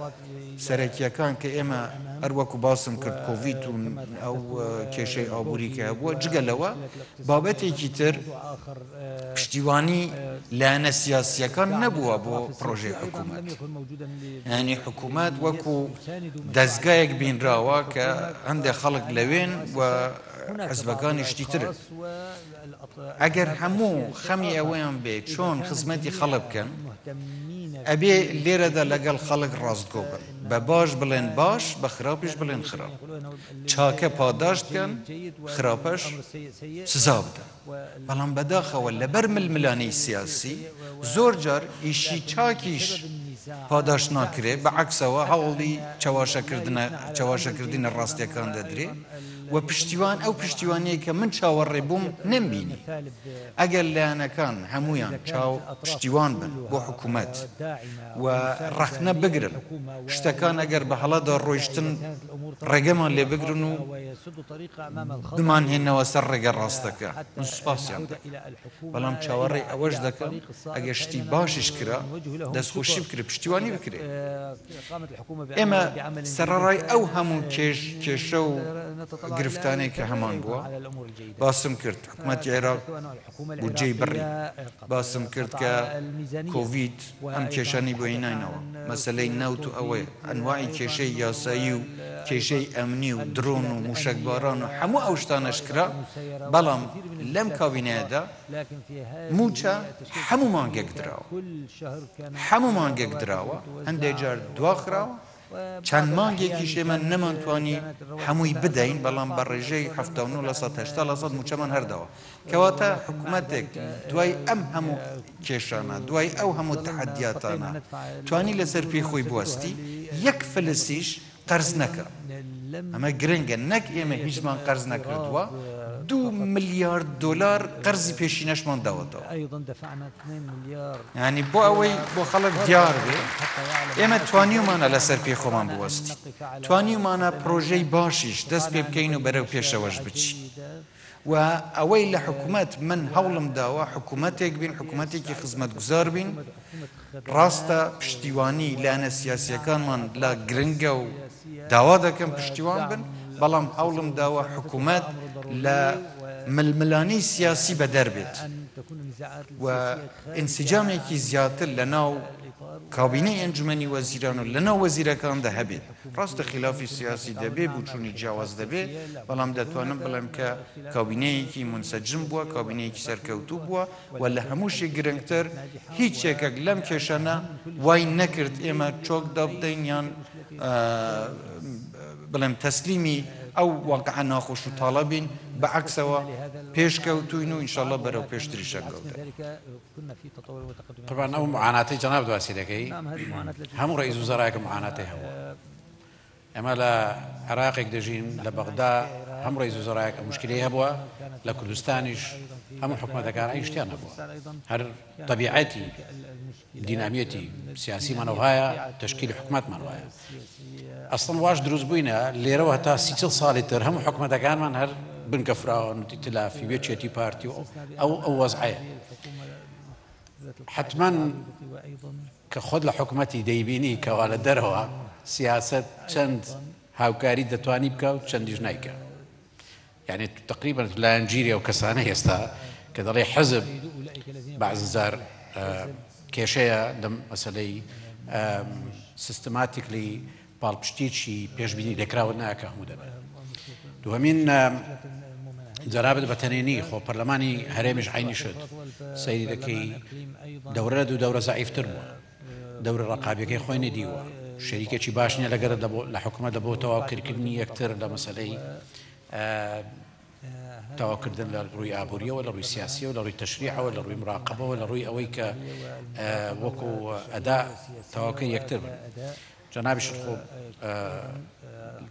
سرکیکان که اما اروکو باسم کرد کوویدون او کشه آبوری که بود جگلوا بابتی کیتر پشتیوانی لانه سیاسیکان نبود با پروژه حکومت یعنی حکومت وکو دزگاه بین راوا که عند خلق لوین و حزبکانش دیتره اگر همو خمی اوان به چون خدمتی خلق کن ابي ليره دا لقل خلق راست گوبن بباش بلين باش بخرابش بلين خراب چاکه پاداشت کن خرابش سزا بده بلان بداخه ولا برمل ملاني سياسي زور جار ايشي چاکیش پاداش ناکره بعکس او حوالی چواشا کردن چواشا کردن راستي کان ددري و پشتیوان او پشتیوانی که من چاور بوم نمیبینی اگر لانه کان همویان چاو پشتیوان بن با حکومت و رخنه بگرن شتکان اگر به حالا دار رویشتن رقمان لی بگرن و دمان هنه و سر رقر راستکه من سپاسیان دکه بلام چاور اوش دکم اگر شتی باشش کرا دست خوشی بکره پشتیوانی بکره اما سررای او همون کش کشو گرفتانی که همان بود، باسم کرد حکومت عراق بودجه بری، باسم کرد که کووید هم کشانی باید ناو، مسئله ناو تو اوه، انواعی کشی یاسایی و کشی امنی و درون و موشکباران و همو اوشتانش کرد، بلام لم کابینه دا موچه همو مانگک دراو، همو مانگک دراو، هنده جار دواخ راو، چند مانگی کیشه من نمانتوانی هموی بدهین بلان بر رجه هفته و نو لسات هشتا لسات موچه من هر دوا که واتا حکومتک دوای ام همو کشانا دوای او همو تحدیاتانا توانی لسر پی خوی بوستی یک فلسیش قرض نکر اما گرنگه نک ایمه هیچ من قرض نکردوا دو مليار دولار قرض پیشینش من داودا. یعنی با اوی با خلق دیار بی. اما توانیو من لسر پی خوام بوستی. توانیو من پروژه باشیش دست ببکین و برای پیش واج بچی. و اوی لحکومت من هولم داوا حکومتی بین حکومتی که خدمت گزار بین راستا پشتیوانی لانه سیاسی کان من لا گرنگو داوادا کم پشتیوان بین. بلام هولم داوا حکومت لا ململاني سياسي بدربت و انسجامي كي زيادة لناو كابينة انجمني وزيرانو لناو وزيركان ده هبه راست خلافي سياسي ده بي بوچوني جواز ده بي بلام ده توانم بلام كا كابينة كي منسجم بوا كابينة كي سركوتو بوا ولا هموشي گرنگتر هيچ اكاك لم كشانا وای نكرد اما چوك دابدين يان بلام تسليمي او وقع ناخوش و طالبين بعكسه پیش کوتوین و ان شاء الله برو پیش تریشان گوده. طبعا او معاناتی جناب دواسیدکی هم رئیس وزراء معاناتی هوا اما لعراق دجین لبغداد هم رئیس وزراء مشکلی هوا لکردستانش هم حکومت کار ایشتیان هوا هر طبیعتی دینامیتی سیاسی منوهای تشکیل حکومت منوهای اصلا واش دروز بینه لیرو هتا سیصد سالی تر هم حکومت کار من هر بنكفرة ونتلافي ويتشيتي بارتي أو أو وضعية حتما كخود لحكمتي ديبيني كوالد دروا سياسة شند هاوكاري دتواني بكا وشند جنايكا يعني تقريبا لا نجيريا وكسانة يستا كذا حزب بعض زار كيشيا دم مسألة سيستماتيكلي بالبشتيشي بيشبيني لكراو ناكا هودنا دومين جناب بتنيني خو برلماني هرمش عيني شد سيدي لكي دوره دو دوره ضعيف ترمو دوره رقابي كي خوينه ديوا شركه شي باشني لقر لحكومه دبو توكر كني اكثر لمسالي توكر دل الروي ابوريه ولا روي سياسيه ولا روي تشريع ولا روي مراقبه ولا روي اويك وكو اداء توكر يكتر جناب شخو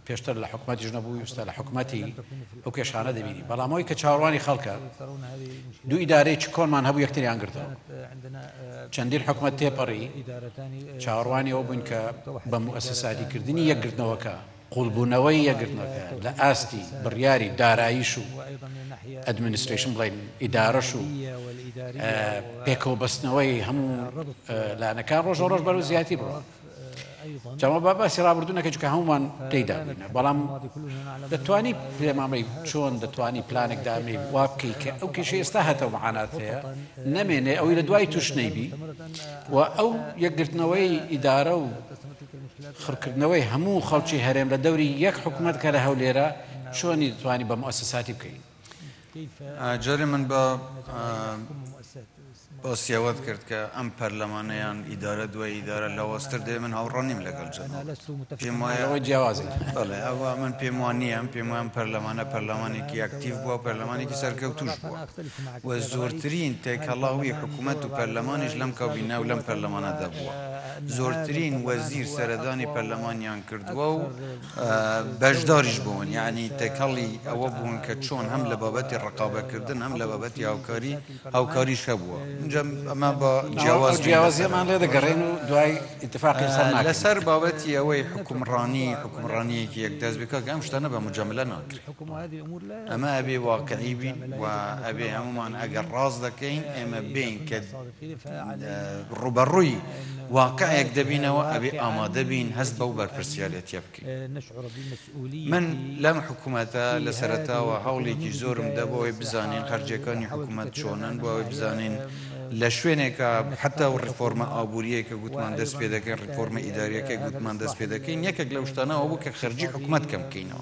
پیشتر لحکمتی جنبوی است لحکمتی او که شانه دبیری. بالاموی که چهاروانی خالکه دو اداره چکار من هبو یکتری انگرتا. چندین حکمت تیپری چهاروانی او بین که با مؤسساتی کردنی یک گرد نوکا قلبونوی یک گرد نوکا لاستی بریاری دارایشو ادمنستریشن بلین ادارشو پیکو بسنوی همون لانکان روز روز برو زیادی برو. جمع بابا سراب بردن که چه همون تیدا بینه. بالام دتوانی پیامامری چون دتوانی پلانک دامی وابکی که او کیشی استهات و معاناته نمینه او یلدوای توش نیبی و او یکرت نوای اداره و خرکت نوای همون خالقی هرم لدوری یک حکمت که لهولی را چونی دتوانی با مؤسساتی بکی. جاری من با باسیواد کرد که ام پارلمانیان اداره دو اداره لواستر دی من هورانیم لگل جناب. پیمای جوازی. بله، اما من پیمانیم، پیمان پارلمانه پارلمانی کی اکتیف بود، پارلمانی کی سرکوتوش بود. و زورترین تکلایی حکومت و پارلمانش لام کابینه و لام پارلمان دبوا. زورترین وزیر سردانی پارلمانیان کرد و بچدارش بود. یعنی تکلی اوبون کشون هم لبابتی رقابت کردن، هم لبابتی هاوکاری، هاوکاریش بود. اما با جواز جوازی من لیده گرین و دوای اتفاقی سر نکرد لسر بابتی اوی حکمرانی حکمرانی که یک دست بکا که امشتانه با مجامله نکرد اما ابی واقعی بین و ابی همومان اگر راز دکین اما بین که روبروی واقع یک دبین و ابی آماده بین هست باو برپرسیالیتی بکن من لم حکومتا لسرتا و حولی که زورم دباوی بزانین خرجکانی حکومت چونن باوی بزانین لشونه که حتی و ریفورم آبوریه که گوتمان دست پیدا کن ریفورم اداریه که گوتمان دست پیدا کن یک اگلوشتانه آبو که خارجی حکمت کم کینه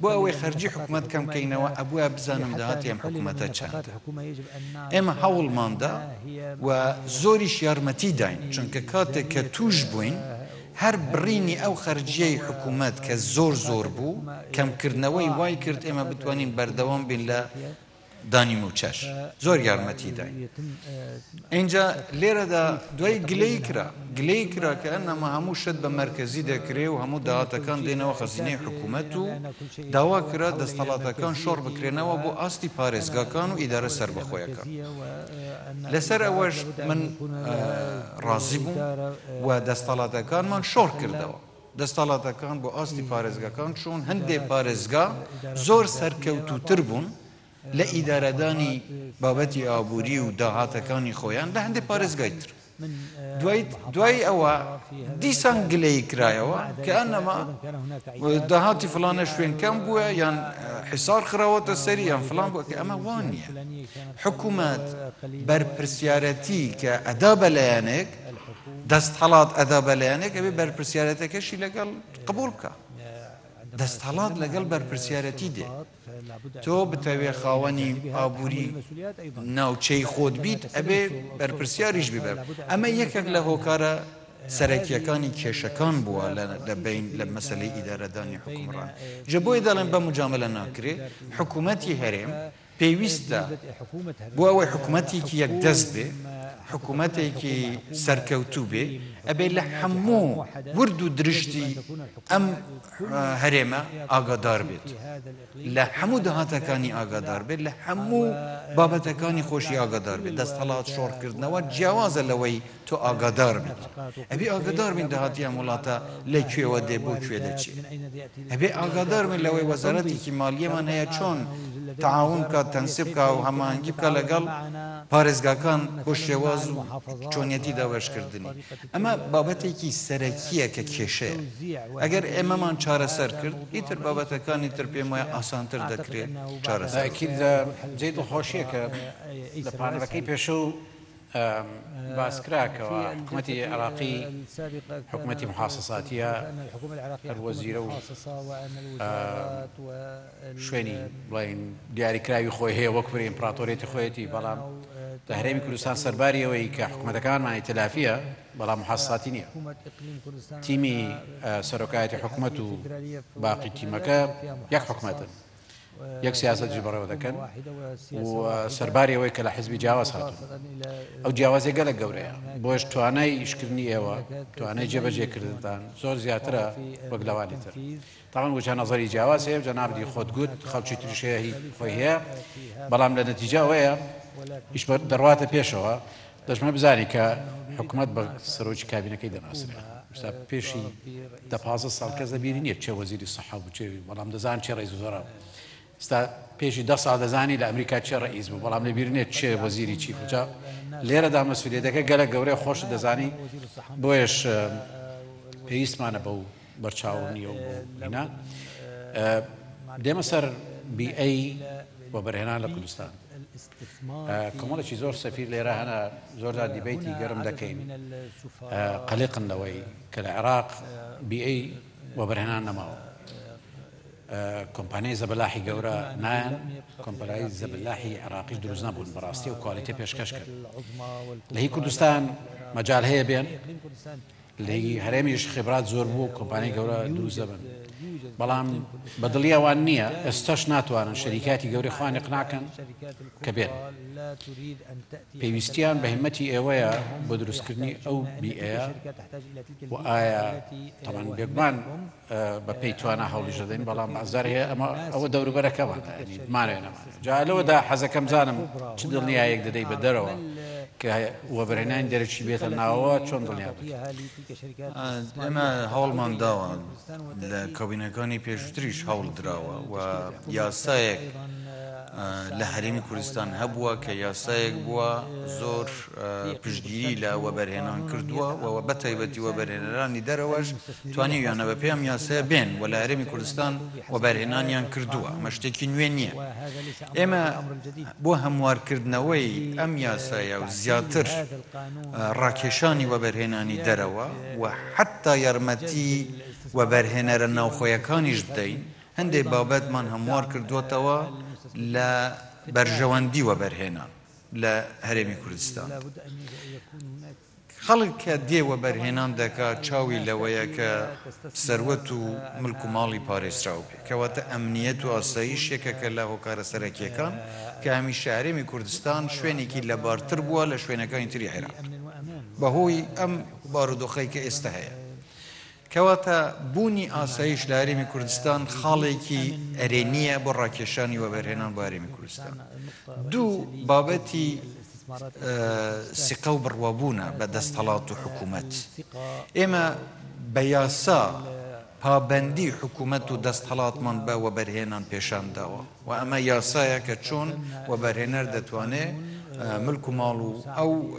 با اوی خارجی حکمت کم کینه و ابو ابزارم دهاتیم حکمت چند اما حاول مانده و زوریش یارمتی داین چون که کات که توش بین هر برینی او خارجی حکمت که زور زور بو کم کردنوی وای کرد اما بتوانیم بردوام بین ل دانی موچش زور یارمتی دای. اینجا لیره دا دوی گلیکرا گلیکرا که انما همو شد به مرکزی دکره و همو دهاتکان دینه و خزینه حکومت و دوا کرا دستالاتکان شور بکرینه و بو آستی پارێزگاکان و اداره سر بخویکان. لسر اوش من راضی بوم و دستالاتکان من شور کرده و. دستالاتکان بو آستی پارێزگاکان چون هنده پارێزگا زور سرکوتو تر بون لإدارة داني بابتي آبوري وداعات كاني خويان ده عند باريس قايتر دوي دوي أو ديسان قليك رايوا كأنما داعات فلان شوين كم بوا يعني حصار خراوات السريان فلان بوا كأما وانية حكومات بربرسيارتي كأداب ليانك دست حالات أداب ليانك أبي بربرسيارتك شي لقال قبولك دست حالات لقال بربرسيارتي دي تو بتوی خوانی آبوری ناوچه خود بید، ابی برپرسیاریش بیبر. اما یک اگل هوکاره سرکیکانی کشکان بوا لبین لمسئله اداره دانی حکمران. جبوی دلم با مجامله نکری حکومتی هرم پیوسته بوا و حکومتی که یک دزده حکومتی که سرکوتوبه قبل حمو ورد و درشتی ام هرمه آگادار بید لحمو دهاتکانی آگادار بید لحمو بابتکانی خوشی آگادار بید دستالات شور کردنه و جواز لوی تو آگادار بید ابی آگادار بید دهاتی امولاتا لکوه و دبو کوه دچی ابی آگادار بید لوی وزارتی که مالیه من هیا چون تعاون که تنصیب که و هماهنگی که لگل پارێزگاکان خوش جواز و چونیتی داوش کردنی اما بابتی که سرکیه که کشه اگر امامان چاره سر کرد ایتر بابتکانی تر پیمای آسانتر دکره چاره سر اکید زید خوشیه که لپانوکی پیشو باسكرا كوا حكومتي العراقي حكومتي محاصصاتية الوزيرة شويني بلاين دياري كراوي خويه وكبري امبراطوريتي خويتي بلا تهريمي كردستان سرباري ويكا حكومة كان مع تلافية بلا محاصصاتينية تيمي سروكايتي حكومته باقي تيمكا يك حكومة یک سیاست جبران ودکن و سرباری وی کلا حزب جواز هاتون. او جوازی گله جوره. باش توانای اشکرنیه و توانای جبرجی کردن. زور زیادتره بغلوانی تر. طبعا وجه نظری جوازه جناب دی خود گود خالشی ترشیه فیه. بلام ل نتیجه ویه. اشبار دروات پیشوا. دشمن بزنی که حکومت با سروج کابینه کی دناسه. پیشی دپازه سال که زبیری نیب چه وزیری صحاب چه ولام دزان چه رئیس وزراء است پیشی دست سال دزانی ل آمریکا چه رئیس بود ولام لبیری نیب چه وزیری چی فجا لیره دام مسئولیت دکه گله گوره خوش دزانی باش پیش من باو برچاو نیو اینا دمسر بی ای و برهنان لکردستان كمالا شي زور سفير ليرة أنا زور دادي بيتي قرم دكين قلق لوي كالعراق بي أي وبرهنان نماو كومباني زبلاحي قورا ناين كومباني زبلاحي عراقي دروزنا بون براستي وكواليتي بيشكشكر لهي كردستان مجال هي بين لهي هرميش خبرات زور بو كومباني قورا دروز بن بلام بدلية وانية استشنات وان شركات جوري خوان إقناعكن كبير. بيستيان بهمتي إيويا بدرس كرني أو بيئة وآية طبعا بيجمان ببيتوانا حول جدين بلام عزارية أما أو دور بركة وانا يعني ما رأينا جالو دا حزة كم زانم شدلني هاي قدي بدروا که وبرهنان درشی بیت الناوات چون دنیا بود. اما حال من داوان کابینکانی پیشتریش حال دراوا و یاسایک لحریم کردستان هبوا که یاسایک بوا زور پشگیری ل وبرهنان کردوا و بتایبتی وبرهنانی درواج توانی یعنی به پیام یاسای بین و لحریم کردستان وبرهنانیان کردوا مشتی کنونیه. اما بو هموار کردنوی ام یاسای زیاتر راکشانی و برهنانی دروا و حتی یارمتی و برهنر ناوخویکانیش بدین هنده بابت من هموار کردو توا لبرجواندی و برهنان لهرمی کردستان خلق که دی و برهنان دکا چاوی لویا که ثروت و ملک و مالی پاریس راو بی که واتا امنیت و آسایش یکا که لهوکار سرکیکان که همی شهرمی کردستان شوینی که لبارتر بوا لشوینکانی تری حراق با هوی ام بارودوخی که استهیا که واتا بونی آسایش لهرمی کردستان خالقی ارینیه بر راکشانی و برهنان با هرمی کردستان دو بابتی سقاو بروابونا بدستالات حكومات اما بياسا پابندی حکومت و دستالات من با و برهنان پیشان داوا و اما یاسای که چون و برهنر دتوانه ملک و مالو او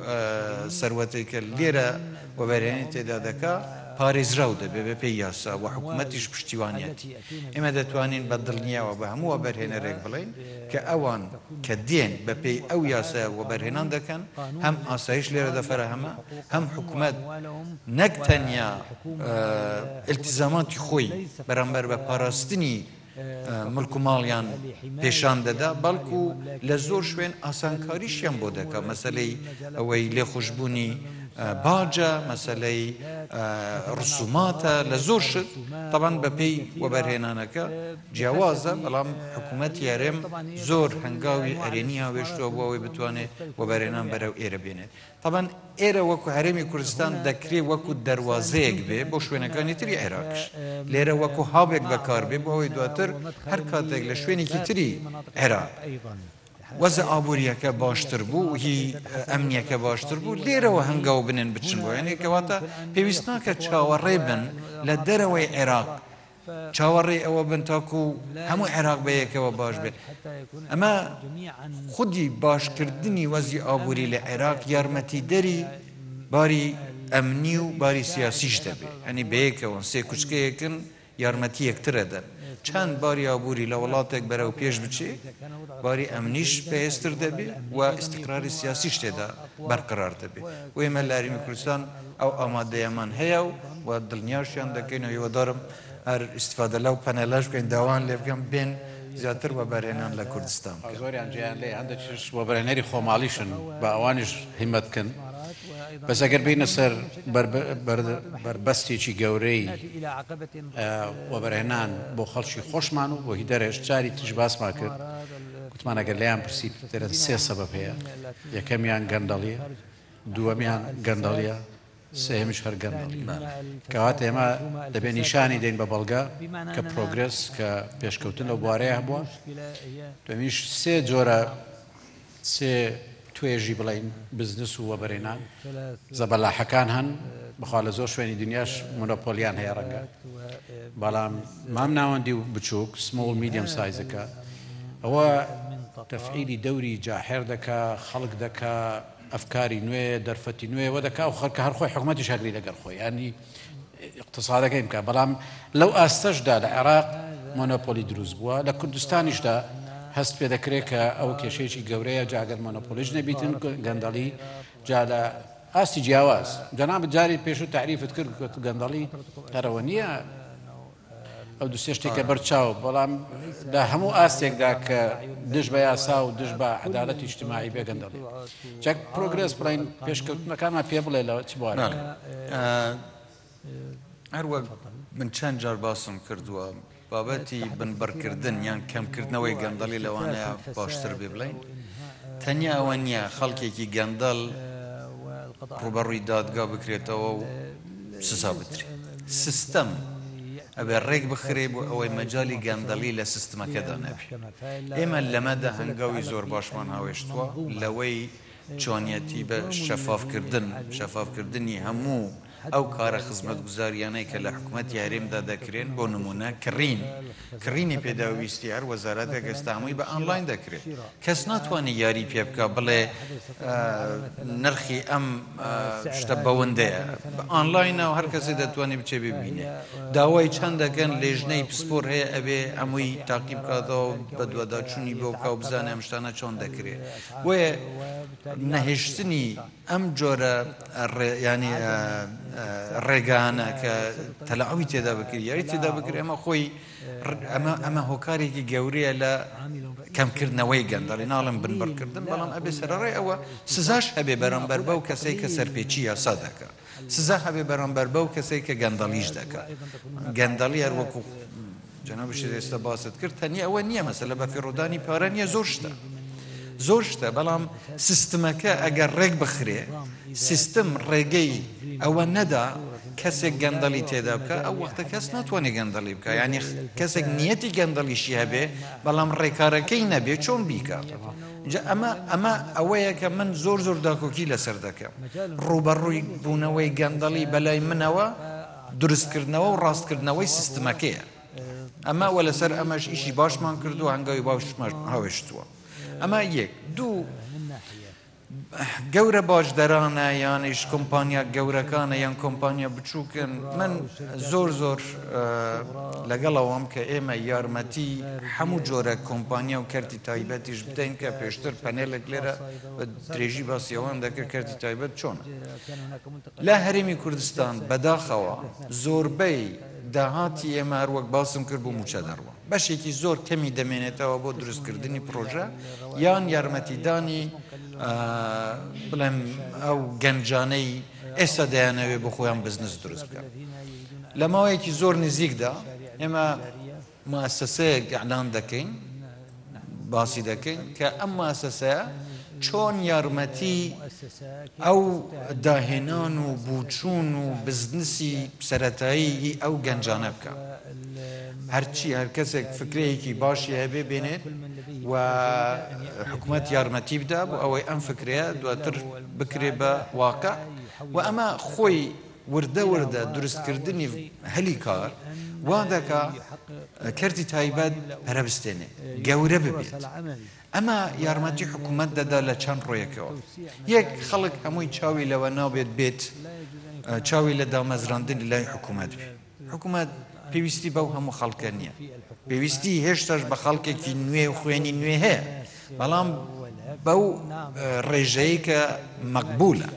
ثروتی که لیره و برهنی تعداد که پاریز روده به پی یاسا و حکومتش پشتیوانیتی اما دتوانین بدلنیه و به همو و برهنر اقبلین که اوان که دین به پی او یاسا و برهنان دکن هم آسایش لیره دفره همه هم حکومت نکتنیا التزاماتی خوی برانبر به پاراستنی ملک و مالیان پیشان داده بلکو لزور شوین آسانکاریشیان بوده که مثلا اوی لخوشبونی باجا مسألة رسوماتا لزوش طبعا ببي وبرهنانك جوازة بلام حكومت يارم زور هنگاوي ارينيها وشتو بواوي بتواني وبرهنان براو ايره بينه طبعا ايره وكو هرمي كردستان دكري وكو دروازيك بي بوشوينكاني تري عراقش ليره وكو هابك بكار بي بواوي دواتر هر كاتك لشويني كي تري عراق وزع آبوریا که باشتر بو، هی امنیا که باشتر بو، لیره و هنگاو بنن بچن بو. یعنی که واتا پیوستنا که چاوره بن لدروی عراق، چاوره او بن تاکو همو عراق بیه که و باش بن. اما خودی باش کردنی وزع آبوری لعراق یارمتی داری باری امنی و باری سیاسیش دبی. یعنی بیه که ونسه کچکه یکن یارمتی یکتره دن. چند باری آبوری لولاتک برای پیش بچه، باری امنیش پیستر دبی و استقرار سیاسیش داده برقرار دبی. و ایمال عریم کردستان او آماده امان هیا و دلنیاشیان دکین و یو دارم هر استفاده لو پنلاش کن دوان لفکم بین زیادتر و برهنان لکردستان. آزوری انجیان لی هنده چیش و برهنری خوامالیشن با آوانش همت کن. بس اگر بین سر بربستی چی گوری و برهنان با خلشی خوش منو با هیدرش چاری تجباس ما کرد کتمان اگر لیم پرسید درن سه سبب هیا یکمیان گندالیه دومیان گندالیه سه همیش هر گندالیه که وقت اما دبی نشانی دین با بلگا که پروگرس که پیشکوتن و بواره با دومیش سه جورا سه توی جیبلاین بزنس و برینان زباله حکان هن بخاله زورش وی دنیاش منوپولیان هیرانگه بالام ممنوعندی بچوک small medium size که او تفعیلی دوری جاهر دکا خلق دکا افکاری نوی درفتی نوی و دکا آخر که هر خوی حکمتش هری دگر خوی یعنی اقتصاد که امکان بالام لو استش داد عراق منوپولی دروز بود لکردستانش داد هست پیدا کرده که او کشیشی جوریه جاگر منوپولیش نبیتن گندالی جادا آستی جواز جناب جاری پیشو تعریف کرد که گندالی قربانیه او دوستشتی که برچاو بلام ده همو آستی که دش با یاسا و دش با عدالت اجتماعی به گندالی چک پروگرس براین پیش کرد مکان ما پیبله لات باره هر وقت من چند جار باسم کردوام بابتی بنبر کردن یا کم کردن وی گندالی لوانه باشتر بیبلین تنها آوانیا خالکی کی گندال روبروی دادگاه بکریت او سسابتری سیستم ابر رگ بخریب او مجالی گندالی ل سیستم کدانه بی اما لمده هنگاوی زور باشمان هوشتوا لوی چانیتی به شفاف کردن شفاف کردنی همو او کار خدمت گزاریانه که لحکومت یاریم داده کرین با نمونه کرین کرینی پیداویستی هر وزارت که استعمالی با آنلاین دکرین کس نتوانی یاری پیاب که بله نرخی ام شتاب باونده با آنلاین او هر کسی دتوانی بچه ببینه دعوای چند دکن لجنه پسپور هی ابی اموی تعقیب کرده و بدودا چونی با کابزانه امشتانه چند دکرین و نهشتنی ام جورا یعنی رگانه که تلاعوی تدا بکری یاری تدا بکری اما خوی اما اما هکاری که جوریه ل کم کردن ویگان داری نالم بنبر کردن بالام ابی سرای او سزاش هبی برانبر باو کسی که سرپیچی آساده که سزا هبی برانبر باو کسی که گندالیش دکه گندالی هر وقت جناب شریف استباست کرد تنی او نیا مثلا با فرودانی پارنی زورشته زورشته بالام سیستم که اگر رگ بخری سیستم رگی او ندا کسی گندالی تعداد که او وقت کس نتوانی گندالی بکه یعنی کسی نیتی گندالیشیه به بالام رکاره کی نبی چون بیکار جا اما اما اوه که من زور زور داکوکی لسر دکم روبروی بونوی گندالی بلای منو درست کردنو و راست کردنوی سیستم که اما ولی سر امش ایشی باش من کرد و هنگاوی باش من هوش تو اما یک دو گوره باش درانه یانیش کمپانیا گوره کانه یان کمپانیا بچوکن من زور زور لگل اوام که ایمه یارمتی همو جوره کمپانیا و کرتی تایبتیش بدین که پیشتر پنیلک لیره و دریجی باسی اوان دکر کرتی تایبت چونه لحریمی کردستان بداخوا زور بی دهاتی ایمه هر وقت باسم کرد بو موچه دروا باشه یکی زور کمی دمینه تا با درست کردنی پروژه یان یارمتی دانی بلام او گنجانی استا دهانه به خویم بزنس درست کرد. لاموی کی زور نزیک دا، اما مؤسسه اعلان دکین، باسی دکین که اما مؤسسه چون یارمتی او دهنان و بوچون و بزنسی سرتایی او گنجانه بکن. هرچی هر کس فکری کی باشیه به بینه و حکومت یارمتی بده و اوی ام فکریه دوتر بکری با واقع و اما خوی ورده ورده درست کردنی هلی کار وادا که کردی تایباد پربستنه جوره ببید. اما یارمتی حکومت داده لچان پرویکه او یک خلق همون چاوی لونابد بیت چاوی لدامزراندن لای حکومت بی حکومت پیوستی با هم خالکنیه. پیوستی هشتاش با خالک کی نیه خویانی نیه، بلام با رجایی که مقبوله.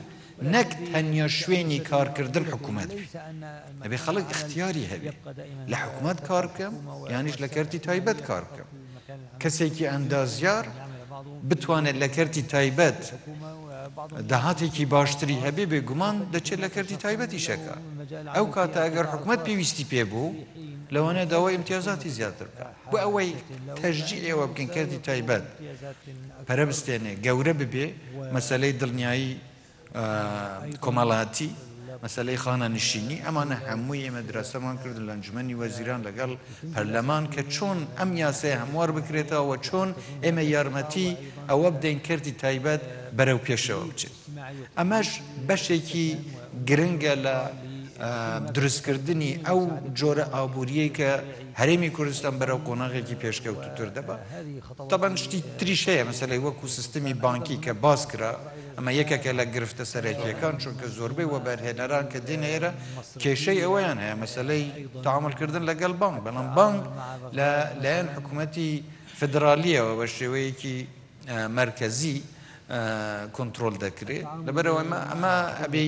نکت هنیا شوینی کار کردن حکومت بی. ابی خالک اختیاری هبی. لحکومت کار کم، یعنیش لکرتی تایبت کار کم. کسی که اندازیار بتواند لکرتی تایبت دهاتی کی باشتری هبی به گمان دچه لکرتی تایبتی شکر. او کاتا اگر حکومت پیوستی پی بود، لونه دوای امتیازاتی زیادتر کرد. و اوی تشجیع و بکن کردی تایبت. پربستنه جوره ببی مسئله دنیایی کمالاتی، مسئله خانه نشینی، اما نه همه مدرسه من کرد لانجمنی وزیران لگل پارلمان که چون امیاسه هموار بکرده و چون امیارمتی او بدن کردی تایبت برای پیش اوجه. امش بشه کی گرنگلا درست کردنی او جور آبوریه که هریمی کردستان برای قناعه کی پیش که اوتو ترده با. طبعاً شتی تریشه مثلا وکو سیستمی بانکی که باز کرده، اما یکی که لگرفته سرکی کان چون که زوربه و برهنران که دین ایره کیشه اویانه مثلا تعامل کردن لگل بانک، بلان بانک لان حکومتی فدرالیه و بشویی که مرکزی کنترل دکری. لبرای ما اما ابی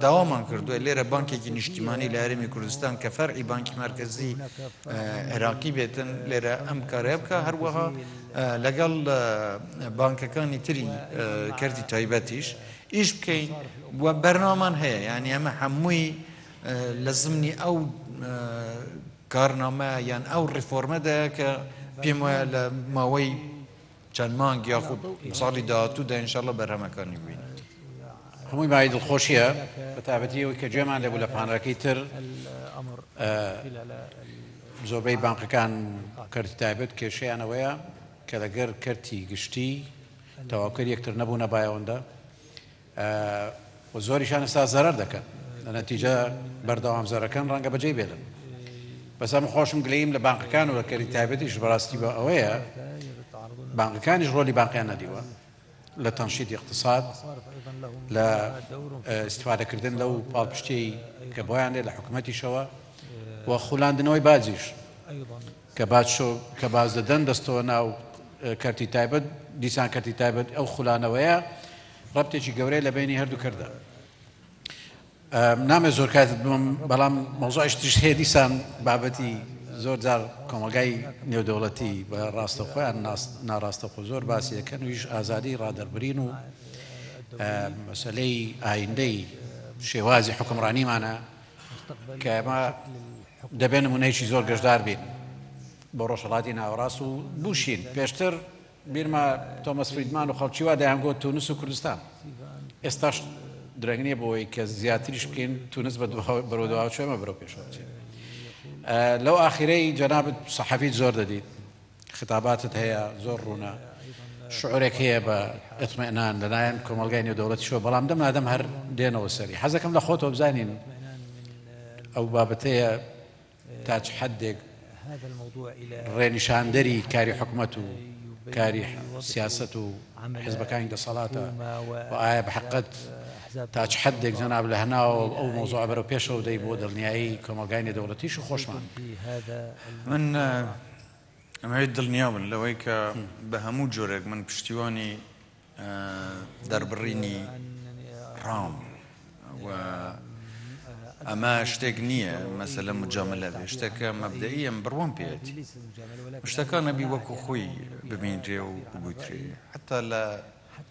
داومان کرد و لیره بانکی که نشتیمانی لهرمی کردستان که فرعی بانکی مرکزی عراقی بیتن لیره امکاره بکه هر وها لگل بانکانی تری کردی تایبتیش ایش بکن و برنامه هی. یعنی اما هموی لازمی او کارنامه یعنی او رفرم ده که پیمال ماوی چند مانگ یا خود سالی داتو ده انشالله برهم کانی بین. همون باید الخوشیه به تعبدی و که جمع لب ولپان رکیتر زوربی بانک کان کرد تعبد که شیعه نویا که لگر کردی گشتی تواکری اکتر نبونا باید و زورشان است از ضرر دکن. نتیجه برداوم ضرر کن رنگ بجای بیلم. بس هم خوشم گلیم لب بانک کان و کرد تعبدیش براستی با آویا بانك كان يجرولي بانكنا ديوا لتنشيط اقتصاد لاستفادة كردن لو بالبشتي كبويانه لحكومتي شوا وخلاندنوي بازيش كباز شو كباز لدن دستونا و كرتي تايبد ديسان كرتي تايبد أو خلانويا ربطي شي جوري لبيني هردو كردا نام زور كاتب بلام موضوعش تشهي ديسان بابتي زور در کاملاً نیودولتی و راستخو ناراستخو زور باسیه کنویش آزادی را در برینو مسئله آینده شوازی حکمرانی مانه که ما دبین منعشی زور گشدار بین بروشلاتی ناوراسو بوشین پیشتر بین ما توماس فریدمان و خالچیوا دهانگو تونس و کردستان استاش درنگی بوی که زیادیش بین تونس برودوآو چه ما برو پیش آمده. لو آخری جناب صحفی زور دادی خطاباتت هیا زور رونا شعور کیه با اطمینان دنایم کمالگانی دولتی شو بلام دم ندم هر دین و سری حذف کم لخوت و بزنین او بابته تاج حدق رنشان داری کاری حکمتو کاری سیاستو حزب کانی دسالات و آیا به حقت تاج حدك جناب لهنا أو موضوع أوروبيش أو داي بود النهائي كمالجاني دولتيش وخش معنا. من أميد النيابل لو هيك بهمو جورج من بشتواني دربريني رام و أما اشتقنية مثلا مجاملة اشتك مبدئيا بروان بياتي اشتكان أبي وكو خوي بمينري وبوتري حتى لا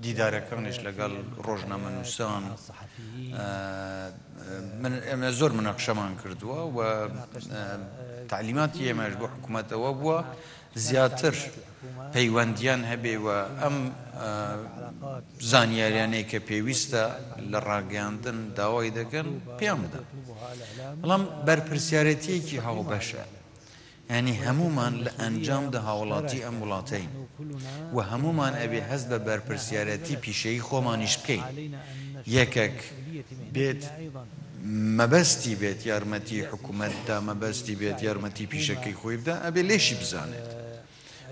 دیدارەکانیش لەگەڵ ڕۆژنامە نووسان ئێمە زۆر مناقشەمان کردووە و تعلیماتی ئێمەش بۆ حکوومەتەوە بووە زیاتر پەیوەندیان هەبێ و ئەم زانیاریانەی کە پێویستە لە ڕاگەاندن داوای دەکەن پێیان بدە. بەڵام بەرپرسیارەتیەکی هاوبەشە، ینی هەمومان لە ئەنجامدا هاوڵاتی ئەم وڵاتەین و هەمومان ئەبێ هەز بە بەرپرسیارەتی پیشەی خۆمانیش بکەین. یەکێک بێت مەبەستی بێت یارمەتی حکوومەتدا، مەبەستی بێت یارمەتی پیشەکەی خۆی بدە، ئەبێ لێشی بزانێت.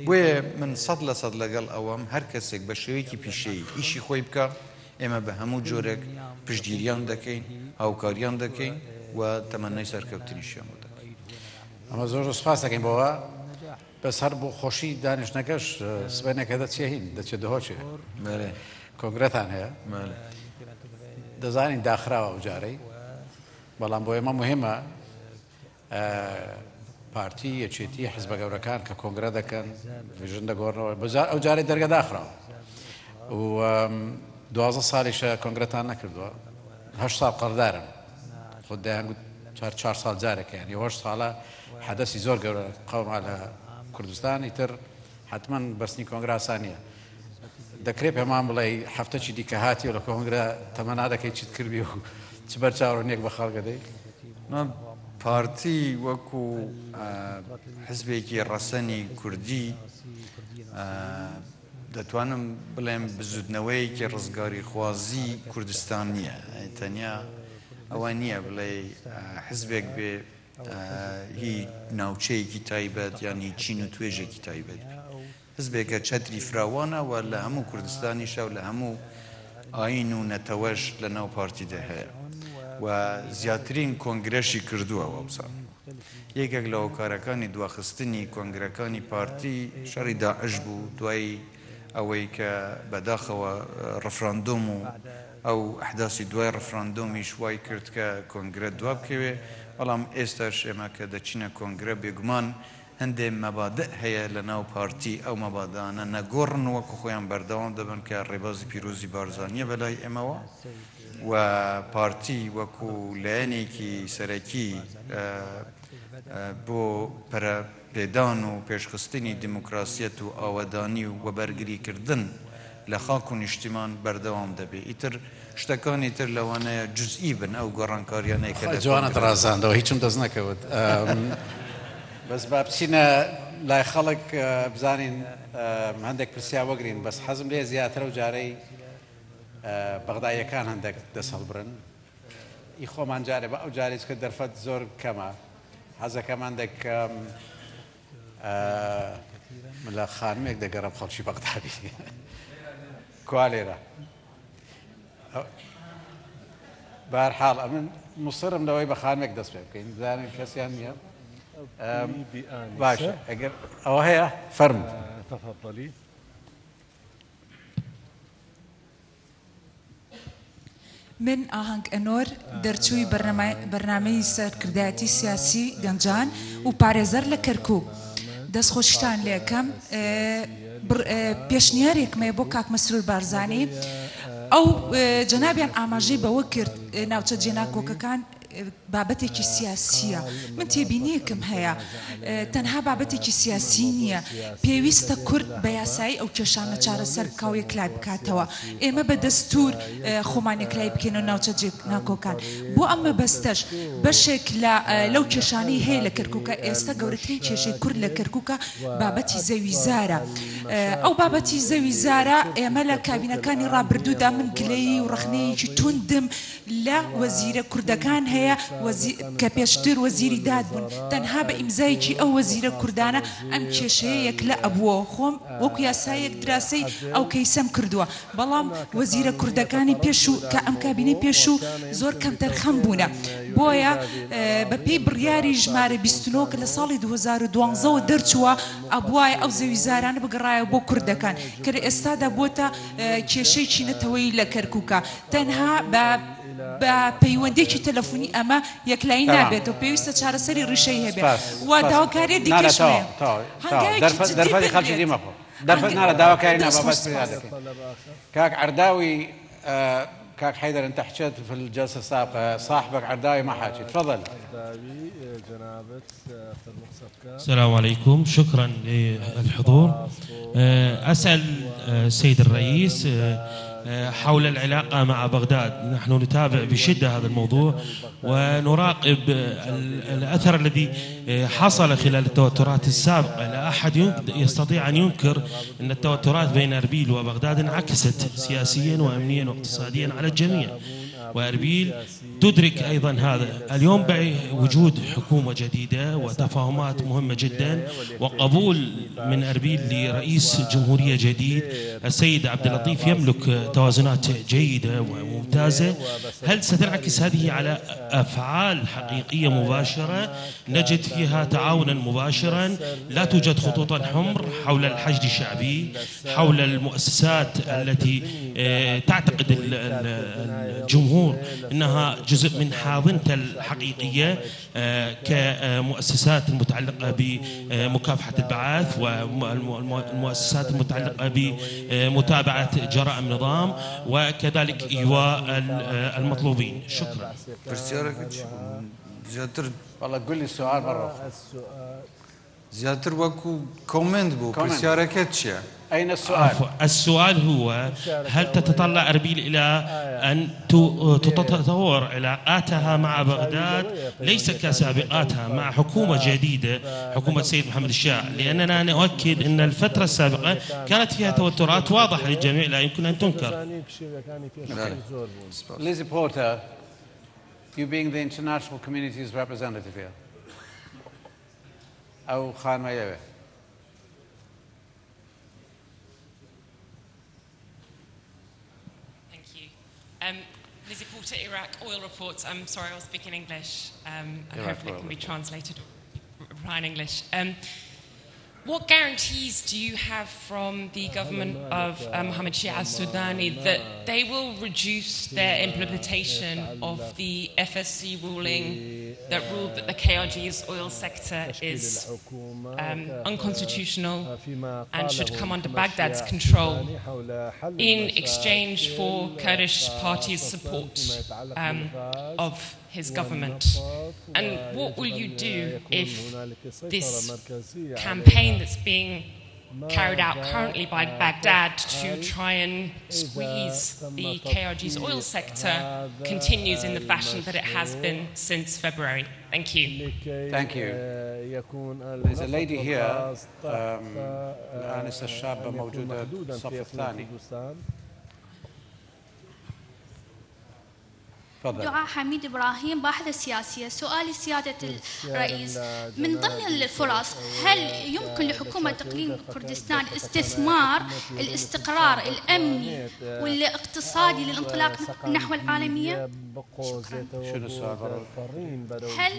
بۆیە من سەد لە سەد لەگەڵ ئەوەم هەر کەسێک بە شێوەیەکی پیشەی ئیشی خۆی بکە، ئێمە بە هەموو جۆرێک پشتگیریان دەکەین، هاوکاریان دەکەین و تەمەنای سەرکەوتنیشیان دەکەین. ئەمە زۆر سوپاس دەکەین بۆەوە، بەس هەر بۆ خۆشی دانیشتنەکەش سبەینەکە دەچێ هین، دەچێت دهۆچێ کۆنگرەتان هەیە، دەزانین داخراوە ئەوجارەی، بەڵام بۆ ئێمە مهمە پارتی یەکێتی حیزبە گەورەکان کە کۆنگرە دەکەن ڤیژن دەگۆڕنەوە ئەوجارەی دەرگە داخراوە و دوازدە ساڵیشە کۆنگرەتان نەکردووە، هەشت ساڵ قەڕدارم، خۆتدایان گوت چوار ساڵ جارێکە، یعنی هەشت ساڵە حەدەسی زۆر گەورە قەوما لە کوردستان، ئیتر حتمەن بەستنی کۆنگرە ئاسانیە. دەکرێت پێمان بڵێ هەفتەی دیکە هاتی و لە کۆنگرە تەمە نادەکەی چیت کردی و چ بەرچاوڕونێک بە خەڵک دەی. پارتی وەکو حزبێکی ڕەسەنی کوردی دەتوانم بڵێم بزودنەوەیکی ڕزگاری خوازی کوردستان نییە، تەنیا ئەوە نییە بڵێ حزبێک بێ هی ناوچەیەکی تایبەت یانی چین و توێژێکی تایبەت بێ. حزبێکە چەتری فراوانەوە لە هەموو کوردستانیشە و لە هەموو ئاین و نەتەوەش لە ناو پارتیدا هەیە و زیاترین کۆنگرەشی کردووە وەبسان. یەکێک لە هۆکارەکانی دواخستنی کۆنگرەکانی پارتی شەڕی داعش بوو دوای ئەوەی کە بەداخەوە ڕفراندۆم و ئەو ئەحداسی دوای ڕفراندۆمیش وای کرد کە کۆنگرە دوا بکەوێ. بەڵام ئێستاش ئێمە کە دەچینە کۆنگرە بێگومان هەندێ مەبادە هەیە لە ناو پارتی، ئەو مەبادانە نەگۆڕن وەکو خۆیان بەردەوام دەبن کە ڕێبازی پیرۆزی بارزانیە بەلای ئێمەوە و پارتی وەکو لایەنێکی سەرەکی بۆ پەرەپێدان و پێشخستنی دموکراسیەت و ئاوەدانی و وەبەرگریکردن لە خاک و نیشتیمان بەردەوام دەبێت. ئیتر شتەکانی تر لەوانەیە جزئی بن ئەو گۆڕانکاریانەی کە جوانت ڕازاندەوە هیچم دەست نەکەوت، بەس با بچینە لای خەڵک بزانین هەندێک پرسیا وەگرین. بەس حەزم لێ زیاترە و جارەی بەغداییەکان هەندێک دەسەڵبرن ئی خۆمان جارێ بە ئەو جارێک کە دەرفەت زۆر کەمە، حەزەکەماندێک لە خانمێک دەگەڕم خەڵکی بەغدادی کوا لێرە. بەهەرحاڵ ئەمن مووسرم لەوەی بە خانمێک دەست پێ بکەین، زانین کەسیان نییە. باشە، ئەگەر ئەوە هەیە فەرموو. من ئاهەنگ ئەنۆر، دەرچووی بەرنامەی سەرکردایەتی سیاسی گەنجان و پارێزەر لە کەرکوو. دەستخۆشتان لێکەم، پێشنیارێکمێ بۆ کاک مەسرور بارزانی. ئەو جەنابیان ئاماژەی بەوە کرد ناوچە جێناکۆکەکان بابەتێکی سیاسیە، من تێبینیەکم هەیە تەنها بابەتێکی سیاسی نییە، پێویستە کورد بە یاسایی ئەو کێشانە چارەسەر بکاو یەکلای بکاتەوە. ئێمە بە دەستور خۆمان یەکلای بکەین و ناوچە جێناکۆکان بۆ ئەمە بەستەش بەشێک لەو کێشانەی هەیە لە کەرکووکە. ئێستا گەورەترین کێشەی کورد لە کەرکووکە بابەتی زەوی زارە. ئەو بابەتی زەوی زارە ئێمە لە کابینەکانی ڕابردوودا من گلەیی و ڕخنەیەکی توندم لە وەزیرە کوردەکان هەیە کە پێشتر وەزیری داد بوون، تەنها بە ئیمزایکی ئەو وەزیرە کوردانە ئەم کێشەیەک لە ئەبووە. خۆم وەکو یاسایەک دراسەی ئەو کەیسەم کردووە، بەڵام وەزیرە کوردەکانی پێش و کە ئەم کابینەی پێش و زۆر کەم تەرخەم بوونە. بۆیە بە پێی بڕیاری ژمارە بیستنەوە کە لە ساڵی دوو هەزار و دوانزەوە دەرچووە ئەبوایە ئەو زەویزارانە بگەڕایە بۆ کوردەکان کە لە ئێستادا بۆتە کێشەی چینەتەوەی لە کەرکووکە. تەنها بە بە پەیوەندێکی تەلەفۆنی ئەمە یەکلایی نابێت و پێویستە چارەسەری ڕیشەی هەبێت و داواکاری دیکەش هەیە. دفعنا لدعوة كارينا بابا كاك عرداوي. آه كاك حيدر، انت حكيت في الجلسه السابقه صاحبك عرداوي ما حاكي، تفضل. عرداوي جنابه السلام عليكم، شكرا للحضور. اسال السيد الرئيس حول العلاقه مع بغداد، نحن نتابع بشده هذا الموضوع ونراقب الاثر الذي حصل خلال التوترات السابقه، لا احد يستطيع ان ينكر ان التوترات بين اربيل وبغداد انعكست سياسيا وامنيا واقتصاديا على الجميع، واربيل تدرك ايضا هذا. اليوم بوجود حكومه جديده وتفاهمات مهمه جدا وقبول من اربيل لرئيس جمهوريه جديد، السيد عبد اللطيف يملك توازنات جيده وممتازه. هل ستنعكس هذه على افعال حقيقيه مباشره نجد فيها تعاونا مباشرا؟ لا توجد خطوطا حمر حول الحشد الشعبي، حول المؤسسات التي تعتقد الجمهور انها جزء من حاضنته الحقيقيه كمؤسسات المتعلقه بمكافحه البعث والمؤسسات المتعلقه بمتابعه جرائم النظام وكذلك ايواء المطلوبين. شكرا. والله قول لي السؤال مره زياتر وكو كومنت بو بسياركتشيا. أين السؤال؟ السؤال هو هل تتطلع أربيل إلى أن تتطور علاقاتها مع بغداد ليس كسابقاتها مع حكومة جديدة، حكومة السيد محمد الشاع؟ لأننا نؤكد أن الفترة السابقة كانت فيها توترات واضحة للجميع لا يمكن أن تنكر. Lizzie Porter, you being the international community's representative here. أو خان مايوه. Thank you. Um, Lizzie Porter, Iraq Oil Reports. I'm sorry, I'll speak in English. Um, and hopefully it can be translated in English. Um, what guarantees do you have from the government of um, Mohammed Shia al-Sudani that they will reduce their implementation of the F S C ruling that ruled that the K R G's oil sector is um, unconstitutional and should come under Baghdad's control in exchange for Kurdish party's support um, of his government? And what will you do if this campaign that's being carried out currently by Baghdad to try and squeeze the K R G's oil sector continues in the fashion that it has been since February? Thank you. Thank you. There's a lady here, Anis Al-Shaba Mawjooda Saf Thani. دعاء حميد إبراهيم، باحثة سياسية. سؤالي سيادة الرئيس، من ضمن الفرص هل يمكن لحكومة إقليم كردستان استثمار الاستقرار الأمني والاقتصادي للانطلاق نحو العالمية؟ شكرا. شنو السؤال؟ هل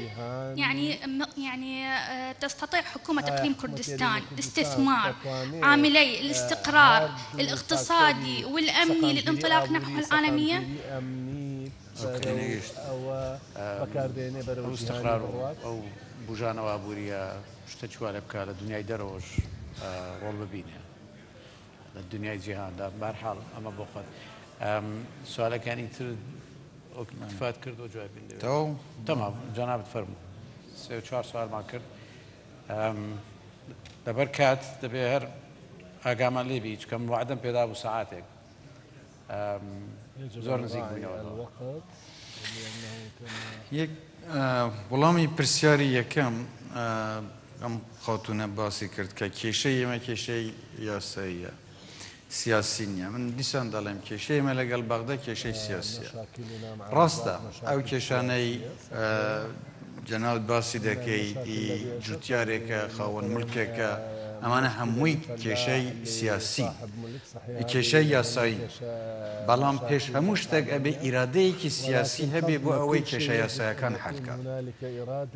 يعني يعني تستطيع حكومة إقليم كردستان استثمار عاملي الاستقرار الاقتصادي والأمني للانطلاق نحو العالمية؟ استقرار أو بوجانا وابوريا شتشوالب كلا الدنيا يدروج رول بينها الدنيا الجهان ده مرحلة أما بقى سؤال كان يترد اكتفات كرد وجوابين تمام تمام جناب تفرموا سيشوار سؤال ما كرد دبركات دبير أقام اللي بيج كم وعدم بيدا بساعاتك زور نزيق بنيوه یک ولامی پرسیاری یکم ام خاتون باسی کرد که کیشه یم کیشه یاسیه سیاسی نیم من دیسان دالم کیشه یم لگل بغداد کیشه سیاسیه راسته او کشانی جناب باسی دکی جوتیاره که خوان ملکه که امان هموی کشای سیاسی، کشای یاسایی. بلام پیش هموش تگ ابی اراده ای که سیاسی هبی بو اوی کشای یاسایی کن حل کرد.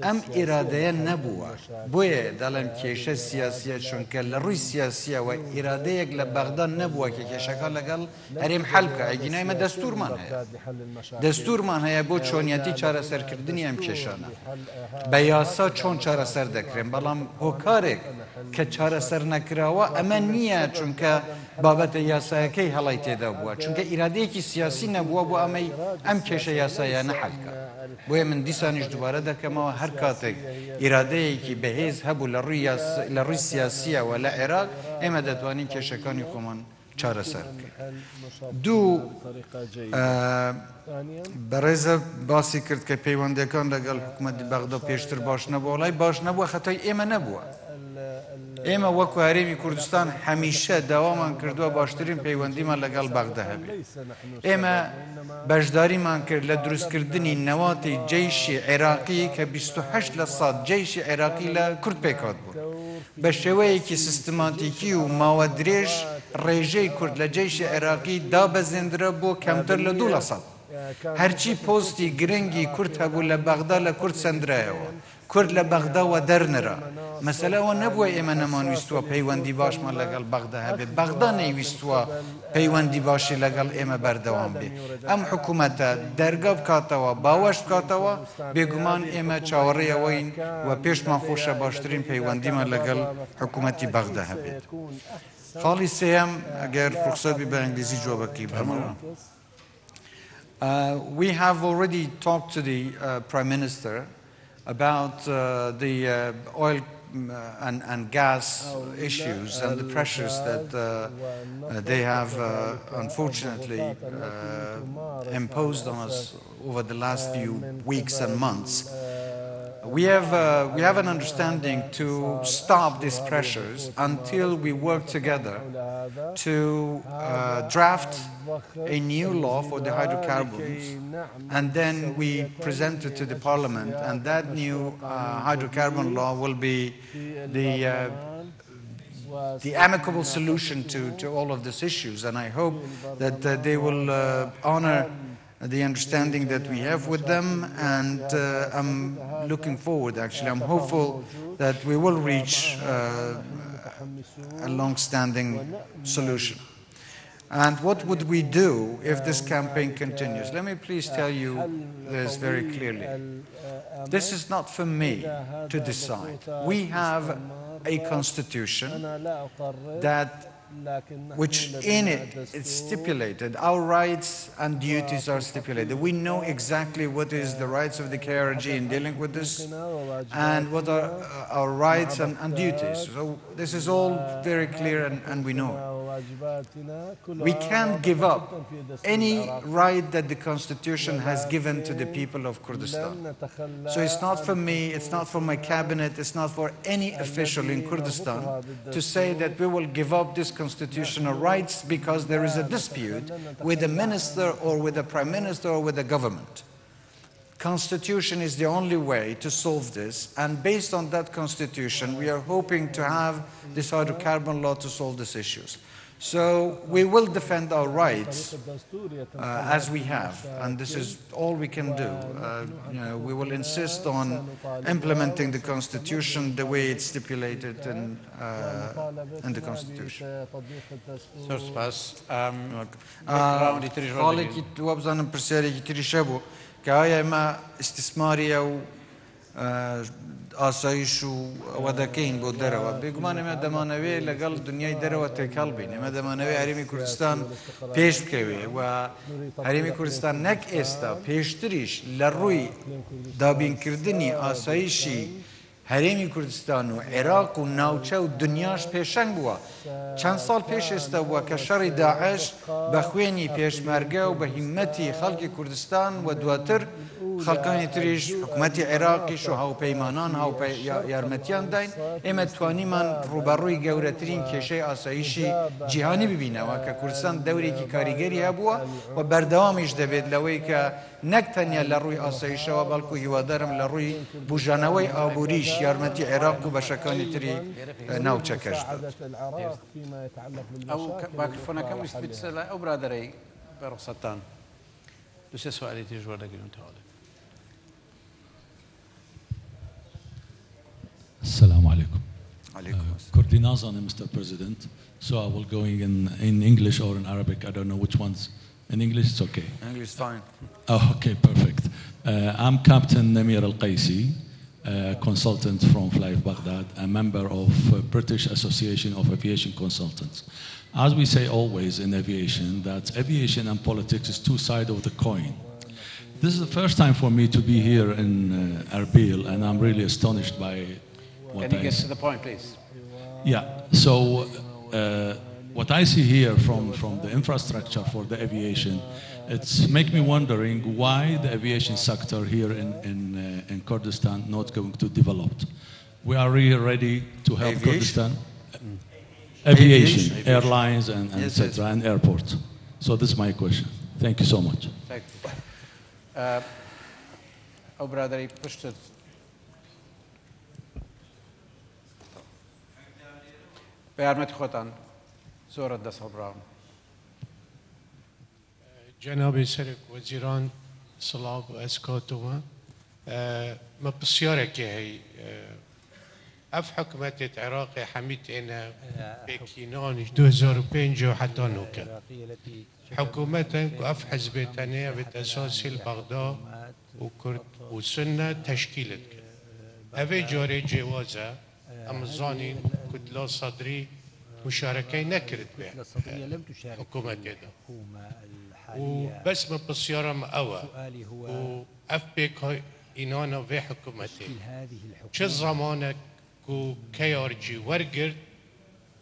ام اراده نبوده. بوی دلم کشای سیاسیه چون که لروی سیاسیه و اراده یک لبغداد نبوده که کشکال لگل هریم حل کرد. اگینای ما دستور منه. دستور منه بود چونیتی چاره سر کردنیم کشانه. بیاسا چون چاره سر دکریم. بلام هکاره که چاره سەر نەکراوە ئەمە نییە چونکە بابەتە یاسایەکەی هەڵی تێدا بووە چونکە ئیرادەیەکی سیاسی نەبووە بۆ ئەمەی ئەم کێشە یاسایە نەحەل کرد بۆیە من دیسانیش دووبارە دەکەمەوە هەر کاتێک ئیرادەیەکی بەهێز هەبوو لە ڕووی لە ڕووی سیاسیەوە لە عێراق ئێمە دەتوانین کێشەکانی خۆمان چارەسەر بکەین. دوو بەڕێزە باسی کرد کە پەیوەندەکان لەگەڵ حکوومەتی بەغدا پێشتر باش نەبووە وڵای باش نەبووە خەتای ئێمە نەبووە. ئێمە وەکو هەرێمی کوردستان هەمیشە داوامان کردووە باشترین پەیوەندیمان لەگەڵ بەغدا هەبێت. ئێمە بەشداریمان کرد لە دروستکردنی نەواتی جەیشی عێراقی کە بیست و هەشت لە سەد جەیشی عێراقی لە کورد پێکات بوو. بە شێوەیەکی سیستماتیکی و ماوە درێژ ڕێژەی کورد لە جەیشی عێراقی دابەزێندرە بۆ کەمتر لە دوو لە سەد. هەرچی پۆستی گرنگی کورد هەبوو لە بەغدا لە کورد سەندرایەوە. کورد لە بەغداوە دەرنرا. مەسەلەوە نەبووە ئێمە نەمانویستووە پەیوەندی باشمان لەگەڵ بەغدا هەبێت. بەغدا نەیویستووە پەیوەندی باشی لەگەڵ ئێمە بەردەوام بێت. ئەم حکوومەتە دەرگا بکاتەوە باوەش بکاتەوە بێگومان ئێمە چاوەڕێەوەین و پێشمان خۆشە باشترین پەیوەندیمان لەگەڵ حکوومەتی بەغدا هەبێت. خاڵی سێم ئەگەر فرسەت بی بە ئینگلیزی جواب بکەی بەمەوە. We have already talked to the uh, Prime Minister about uh, the uh, oil and, and gas issues and the pressures that uh, uh, they have uh, unfortunately uh, imposed on us over the last few weeks and months. We have, uh, we have an understanding to stop these pressures until we work together to uh, draft a new law for the hydrocarbons, and then we present it to the parliament, and that new uh, hydrocarbon law will be the, uh, the amicable solution to, to all of these issues, and I hope that uh, they will uh, honor the understanding that we have with them, and uh, I'm looking forward, actually, I'm hopeful that we will reach uh, a long-standing solution. And what would we do if this campaign continues? Let me please tell you this very clearly. This is not for me to decide. We have a constitution that which in it, it's stipulated, our rights and duties are stipulated. We know exactly what is the rights of the K R G in dealing with this, and what are our rights and, and duties. So this is all very clear, and, and we know it. We can't give up any right that the Constitution has given to the people of Kurdistan. So it's not for me, it's not for my cabinet, it's not for any official in Kurdistan to say that we will give up this constitutional rights because there is a dispute with a minister or with a prime minister or with a government. Constitution is the only way to solve this, and based on that constitution we are hoping to have this hydrocarbon law to solve these issues. So we will defend our rights uh, as we have, and this is all we can do. Uh, you know, we will insist on implementing the Constitution the way it's stipulated in, uh, in the Constitution. Um, آسایش و ودکین بود دروا. بیگمان ما دمانوی لگال دنیای دروا تکال بینه. ما دمانوی هریمی کردستان پیش بکوی و هریمی کردستان نک استا پیشتریش لروی دابین کردنی آسایشی هریمی کردستان و عراق و ناوچه و دنیاش پیشنگ بوا. چند سال پیش استا بوا که شر داعش بخوینی پیشمرگه و به همتی خلق کردستان و دواتر خلقانی تریش حکومتی عراقیش و هاوپەیمانان هاوپەیارمەتیان داین ئێمە توانیمان ڕوبەڕووی گەورەترین کێشەی ئاسایشی جیهانی ببینەوە کە کوردستان دەورێکی کاریگەری هەبووە و بەردەوامیش دەبێت لەوەی کە نەک تەنیا لە ڕووی ئاسایشەوە بەڵکو هیوادارم لە ڕووی بژانەوەی ئابووریش یارمەتی عێراق و بەشەکانی تری ناوچەکەش بدات. ئەو مایکرۆفۆنەکەم ویست بچێتە لای ئەو برادەرەی بە ڕوخسەتتان دوو سێ سوالێ تریش وەردەگرنتەوە. Assalamu alaikum. Kurdi Nazan, Mister President. So I will go in, in English or in Arabic. I don't know which ones. In English, it's okay. English is fine. Oh, okay, perfect. Uh, I'm Captain Namir Al-Qaisi. Uh, uh, consultant from FlyOver Baghdad, a member of uh, British Association of Aviation Consultants. As we say always in aviation, that aviation and politics is two sides of the coin. This is the first time for me to be here in uh, Erbil, and I'm really astonished by what Can you I get see. to the point, please? Yeah, so uh, what I see here from, from the infrastructure for the aviation, it's make me wondering why the aviation sector here in, in, uh, in Kurdistan not going to develop. We are really ready to help aviation. Kurdistan. Mm. Aviation, aviation, airlines, and, and yes, et cetera, yes. and airports. So this is my question. Thank you so much. Thank you. Uh, oh, brother, he pushed it. Bearmet Khotan, Zorat Das Hobram. Janabi Sarik Waziran Salab Eskotuma. ما بسيارك هي اف حكمت العراق حميت انا بكينان ألفين وخمسة وحتى نوكا حكومتك اف حزبتنا بالاساس البغداد وكرد وسنه تشكيلتك هذه جوري جوازه امزاني كتله صدري مشاركه نكرت بها حكومتنا وبس من بالسياره مقوى واف بك إنانا في حكومتي شو الزمانك كو كي ار جي ورقر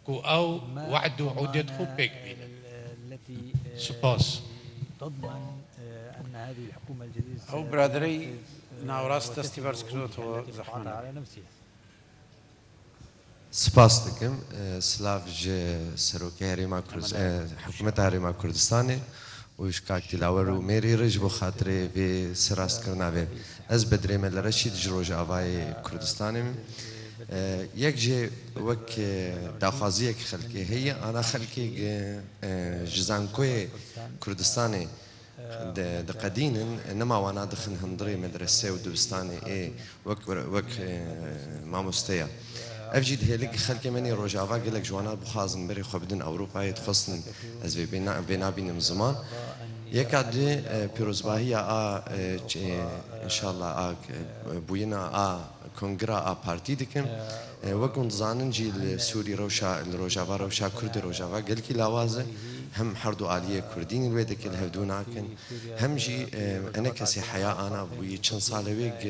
كو أو وعد وعودت خو بيك بينا سباس تضمن أن هذه الحكومة الجديدة أو برادري ناوراس تستيفر سكزوت وزحمنا على نفسها سباس لكم سلاف جي سروكي هريما حكومتها هريما كردستاني ويشكاك تلاور وميري رجبو خاطري في سراس كرنابي از بدري من رشيد جروج آوای کردستانم یک جه وک داخوازی یک خلقی هی آنا خلقی جزانکوی کردستانی د قدینن نما وانا دخن هندری مدرسه و دبستانی ای وک وک ماموستیا أفجد هيلك خلك مني رجع واقلك جوانا بخازن بري خبدن أوروبا يتخصن أزبي بنا بنا بين زمان يكاد بيروزباهية آ إن شاء الله آ بوينا آ كونغرا آ بارتي دكم وكنت زانن جيل سوري روشا الرجاوا روشا كرد رجاوا قلك لوازم هم حردو عالية كردين الويدك اللي هدوناكن هم جي أنا كسي حياة أنا بوي تشن صالويك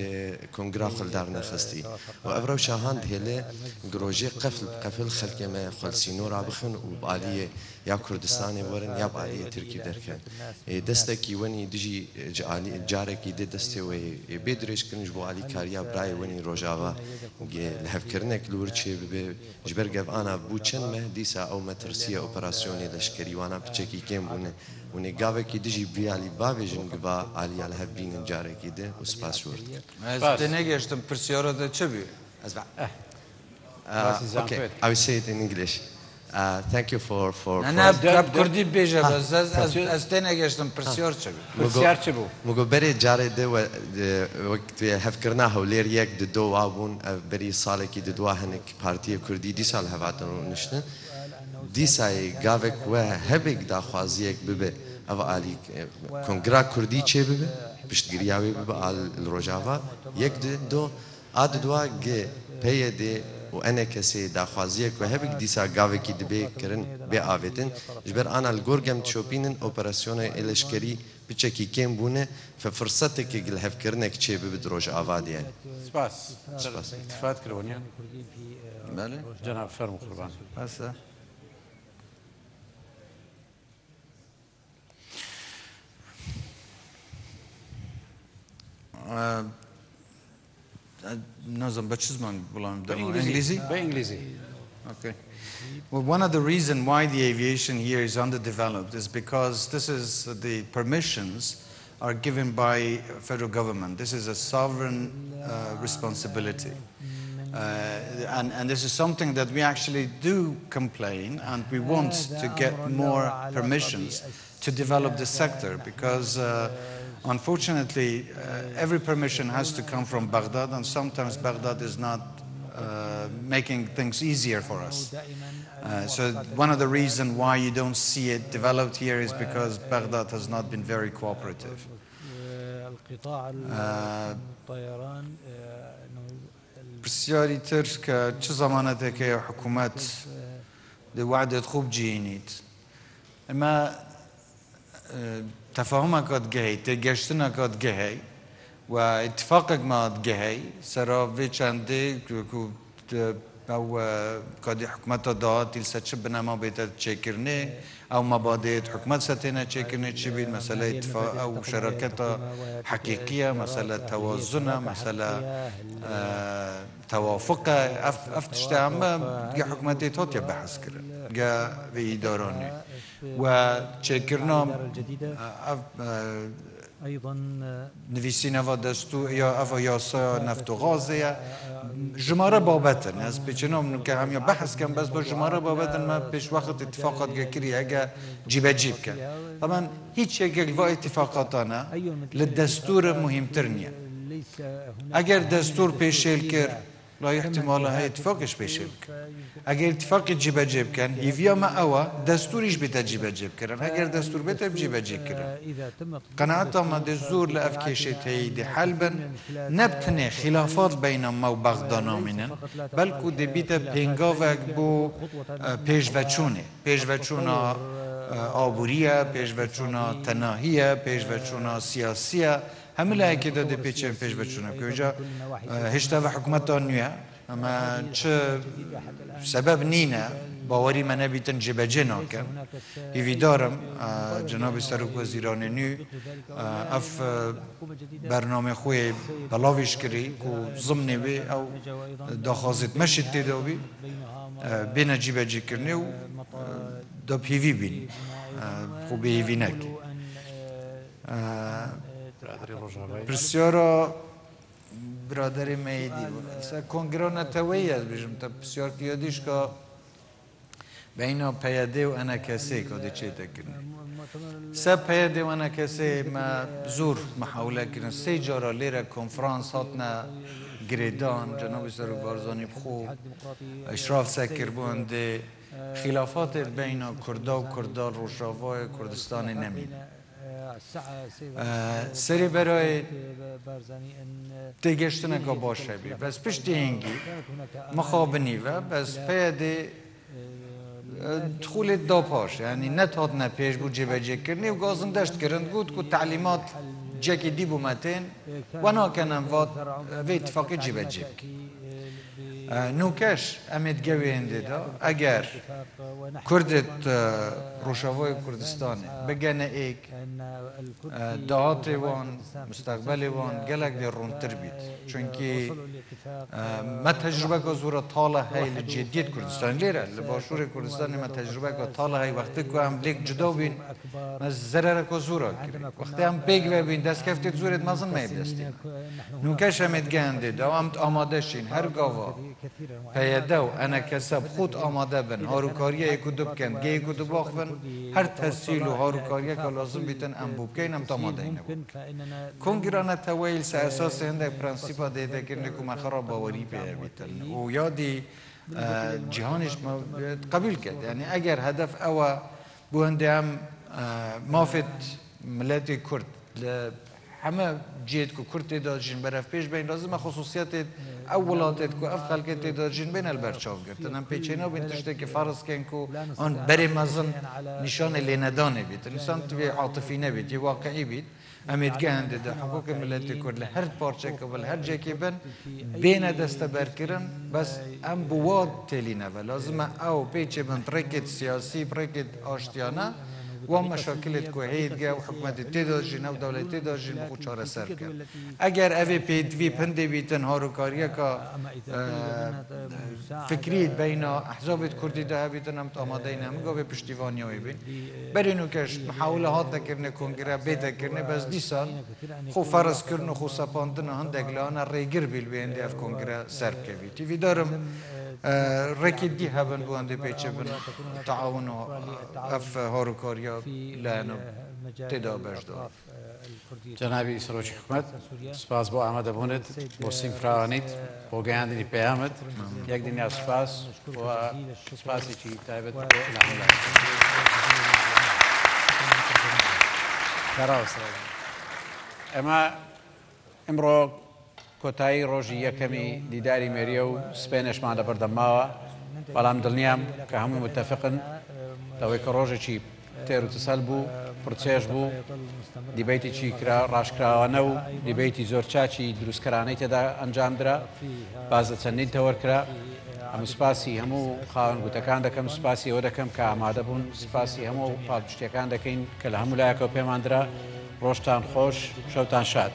كونغرا خلدارنا خستي وأبرو شاهند هلا جروجي قفل قفل خلك ما خلصينو رابخن وبعالية يا كردستاني ورن يا بعالية تركي دركن دستكي وني دجي جالي جاركي دي دستي وي بيدريش كنج بعالي كاريا براي وني رجاوا لهفكرنك لورتشي بجبرجف أنا بوتشن مهديسة أو مترسية أوبراسيوني لشكريوان أنا بتشكي كم ون ونجاوب كده جي بيالي بابيجن جبا علي على هبين الجارة كده وسباس ورد. بس تنيجيش تم برسيارة ده شبيه. أسبع. Okay, I will say it in English. Uh, thank you for for. أنا براب كردي بيجا بس أس أس تنيجيش تم برسيار شبيه. برسيار شبيه. مقبرة الجارة ده وقت هفكرناها وليريك ددو وابون بري صالة كده دواهنك بارتي كردي دي صالة هفاتنا نشنا. دیسای گاوک و هبیگ دخوازیک ببه، اولی کنگرا کردی چه ببه، پشتگریایی ببه آل رجاوا یک دو آد دوا گه پیاده و آن کسی دخوازیک و هبیگ دیسای گاوکی دبی کردن به آویتن، جبر آن الگورگم چوپینن اپراسیون ایلشکری بچکی کم بونه، ففرصتی که گلهف کردنک چه ببه رجاوا دیه. سپاس. سپاس. اتفاق کردیم. بله. جناب فرمان قربان. بسه. No, okay. Well, one of the reasons why the aviation here is underdeveloped is because this is the permissions are given by federal government. This is a sovereign uh, responsibility. Uh, and, and this is something that we actually do complain, and we want to get more permissions to develop the sector because uh, unfortunately, uh, every permission has to come from Baghdad, and sometimes Baghdad is not uh, making things easier for us. Uh, so one of the reasons why you don't see it developed here is because Baghdad has not been very cooperative. Uh, پرسیاری تر که چه زمانه که حکومت دوعدت خوب جینید، اما تفاهم کات گهی، تگشتن کات گهی و اتفاق کماد گهی سراغ چندی که او کادی حکمت داد تیل سه چه بنما بیت چکرنه، او مبادیت حکمت ساتینه چکرنه چی بید مسئله اتفاق او شراکت حقیقیه، مسئله توازنه، مسئله توافقه، افتشته همه گه حکمتی تا تیه بحث کرن گه به ایدارانی و چکرنه نویسینه و دستور یا افایاسا نفت و غازه جماره بابتن از پیچنام که همیا بحث کن بس با جماره بابتن من پیش وقت اتفاقات گکری اگه جیب جیب کن طبعا هیچ یک و اتفاقاتانه لدستور مهمتر نیه اگر دستور پیشیل کرد لا احتمالا های اتفاقش پیشیل کن اگر اتفاق جیب جیب کن ایویا ما اوا دستوریش بیت جیب جیب کردن اگر دستور بیت جیب جیب کردن قناعت ما دزور لافکیش تایید حلبن نبتنه خلافات بین ما و بغداد منن بلکه دبیت پنگا و بو پیش و چونه پیش و چونا آبوریا پیش و چونا تناهیا پیش و چونا سیاسیا همه لایکی داده پیچن پیش و چونا که چه هشته و حکمت آنیا اما چه سبب نینه باوری من نبیتن جبهه نکن. ایوی دارم جناب سرک وزیران نیو اف برنامه خوی بلاویش کری که ضمنی بی او دخازت مشت داده بی بین جبهه کردن و دب ایوی بین خوبی ایوی نکی. بسیارا برادر میدی بود. سر کنگره نتوانی از بیشم تا بسیار کیادیش که بین پیاده و آنکسی کدی چه تکنی. سر پیاده و آنکسی ما زور محاوله کردن. سه جارا لیره کنفرانس هات نه گریدان جناب سر بارزانی بخو اشراف سکر بوده خلافات بین کرد و کردال روشاوای کردستان نمی. سری برای تگشتن که باشه بی، بس پشت اینگی مخابنی و بس پیاده دخول داپاش، یعنی نتاد نپیش بود جبه جه کرنی و گازن دشت کرند گود که تعلیمات جکی دی بومتین و ناکنم واد و اتفاقی جبه جه کرد. نوکش امید گوینده دا اگر کردت روشاوای کردستانه بگنه ایک دعات وان مستقبل وان گلک در رونتر بید چونکه ما تجربه که زورا تاله های لجدیت کردستان لیره لباشور کردستان ما تجربه که تاله های وقتی که هم لیک جدا بین ما زرره که زورا کرد وقتی هم بگوه بین دست کفتید زورت مازن میبدستیم نوکش امید گنده دا هم آماده شین هر گاوا پیاده و انکسب خود آماده بن هاروکاریه یک دو بکن گه یک دو باخون هر تسهیل و هاروکاریه که لازم بیتن انبوب که اینم تا آماده اینه بود کنگران تویل سه اساس هنده پرنسیپا دیده کرنه که مخرا باوری پیه بیتن و یادی جهانش قبول کرد یعنی اگر هدف اوه بونده هم مافت ملت کرد همه جهت که کرد تعداد جن برف پیش بین لازم خصوصیت اولاتت که افخال که تعداد جن بین البرچاو گرتن هم پیچینا بینتشته که فرض کن که آن بری مزن نشان لیندانه بید نشان توی عاطفی نبید یه واقعی بید امیدگه هنده ده حقوق ملت کرد لهر پارچه که ول هر جه که بین بین دست برکرن بس ام بواد تلینه و لازم او پیچه بین پرکت سیاسی پرکت آشتیانه و مشاکلت که هیدگه و حکمت تداجین و دولت تداجین بخود چاره سر کرد اگر اوی پیدوی پنده بیتن هاروکاریه که فکرید بین احزابت کردی ده بیتن هم تا آماده این همگاه به پشتیوانی های بین بری نوکش محاوله ها تکرنه کنگره بیده کرنه بس دی سال خو فرض کرن و خو سپاندن هندگله هانه ریگر بیل بینده اف کنگره سر کردی وی دارم رکید دی هبن بونده پیچه بن تعاون و اف هاروکاریا لانو تدا بجدار جنابی سروچ حکمت سپاس با آمده بوند با سیم فراغانید با گهندنی پیامد یک دینی از سپاس و سپاسی چی تایبت با نحوله کراو سراغ اما امرو کۆتایی ڕۆژی یەکەمی دیداری مێریە و سپێنشمان لەبەردەماوە، بەڵام دڵنیام کە هەموو متفقن لەوەی کە ڕۆژێکی تێر و تسەل بوو، پرچێژ بوو، دیبەیتێکی ڕاشکراوانە و دیبەیتی زۆر چاچی دروستکەرانەی تێدا ئەنجامدرا، باز لە چەندین تەوەرکرا. هەموو سپاسی هەموو خاوەن گوتەکان دەکەم، سپاسی ئەوە دەکەم کە ئامادە بوون، سپاسی هەموو پاڵپشتیەکان دەکەین کە لە هەموو لایەکەوە پێماندرا. ڕۆژتان خۆش، شەوتان شاد.